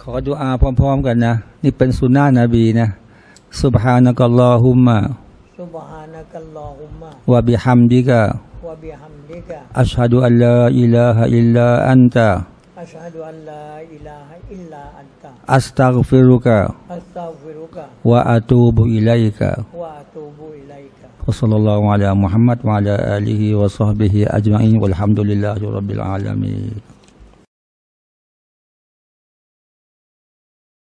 ขอดุอาพร้อมๆกันนะนี่เป็นสุนนะนบีนะซุบฮานะกัลลอฮุมมะวะบิฮัมดิกะอัชฮะดุอัลลาอิลาฮะอิลลาอันตะอัสตัฆฟิรุกะวะอะตูบุอิลัยกะوصلى الله على محمد وعلى آله وصحبه أجمعين والحمد لله رب العالمين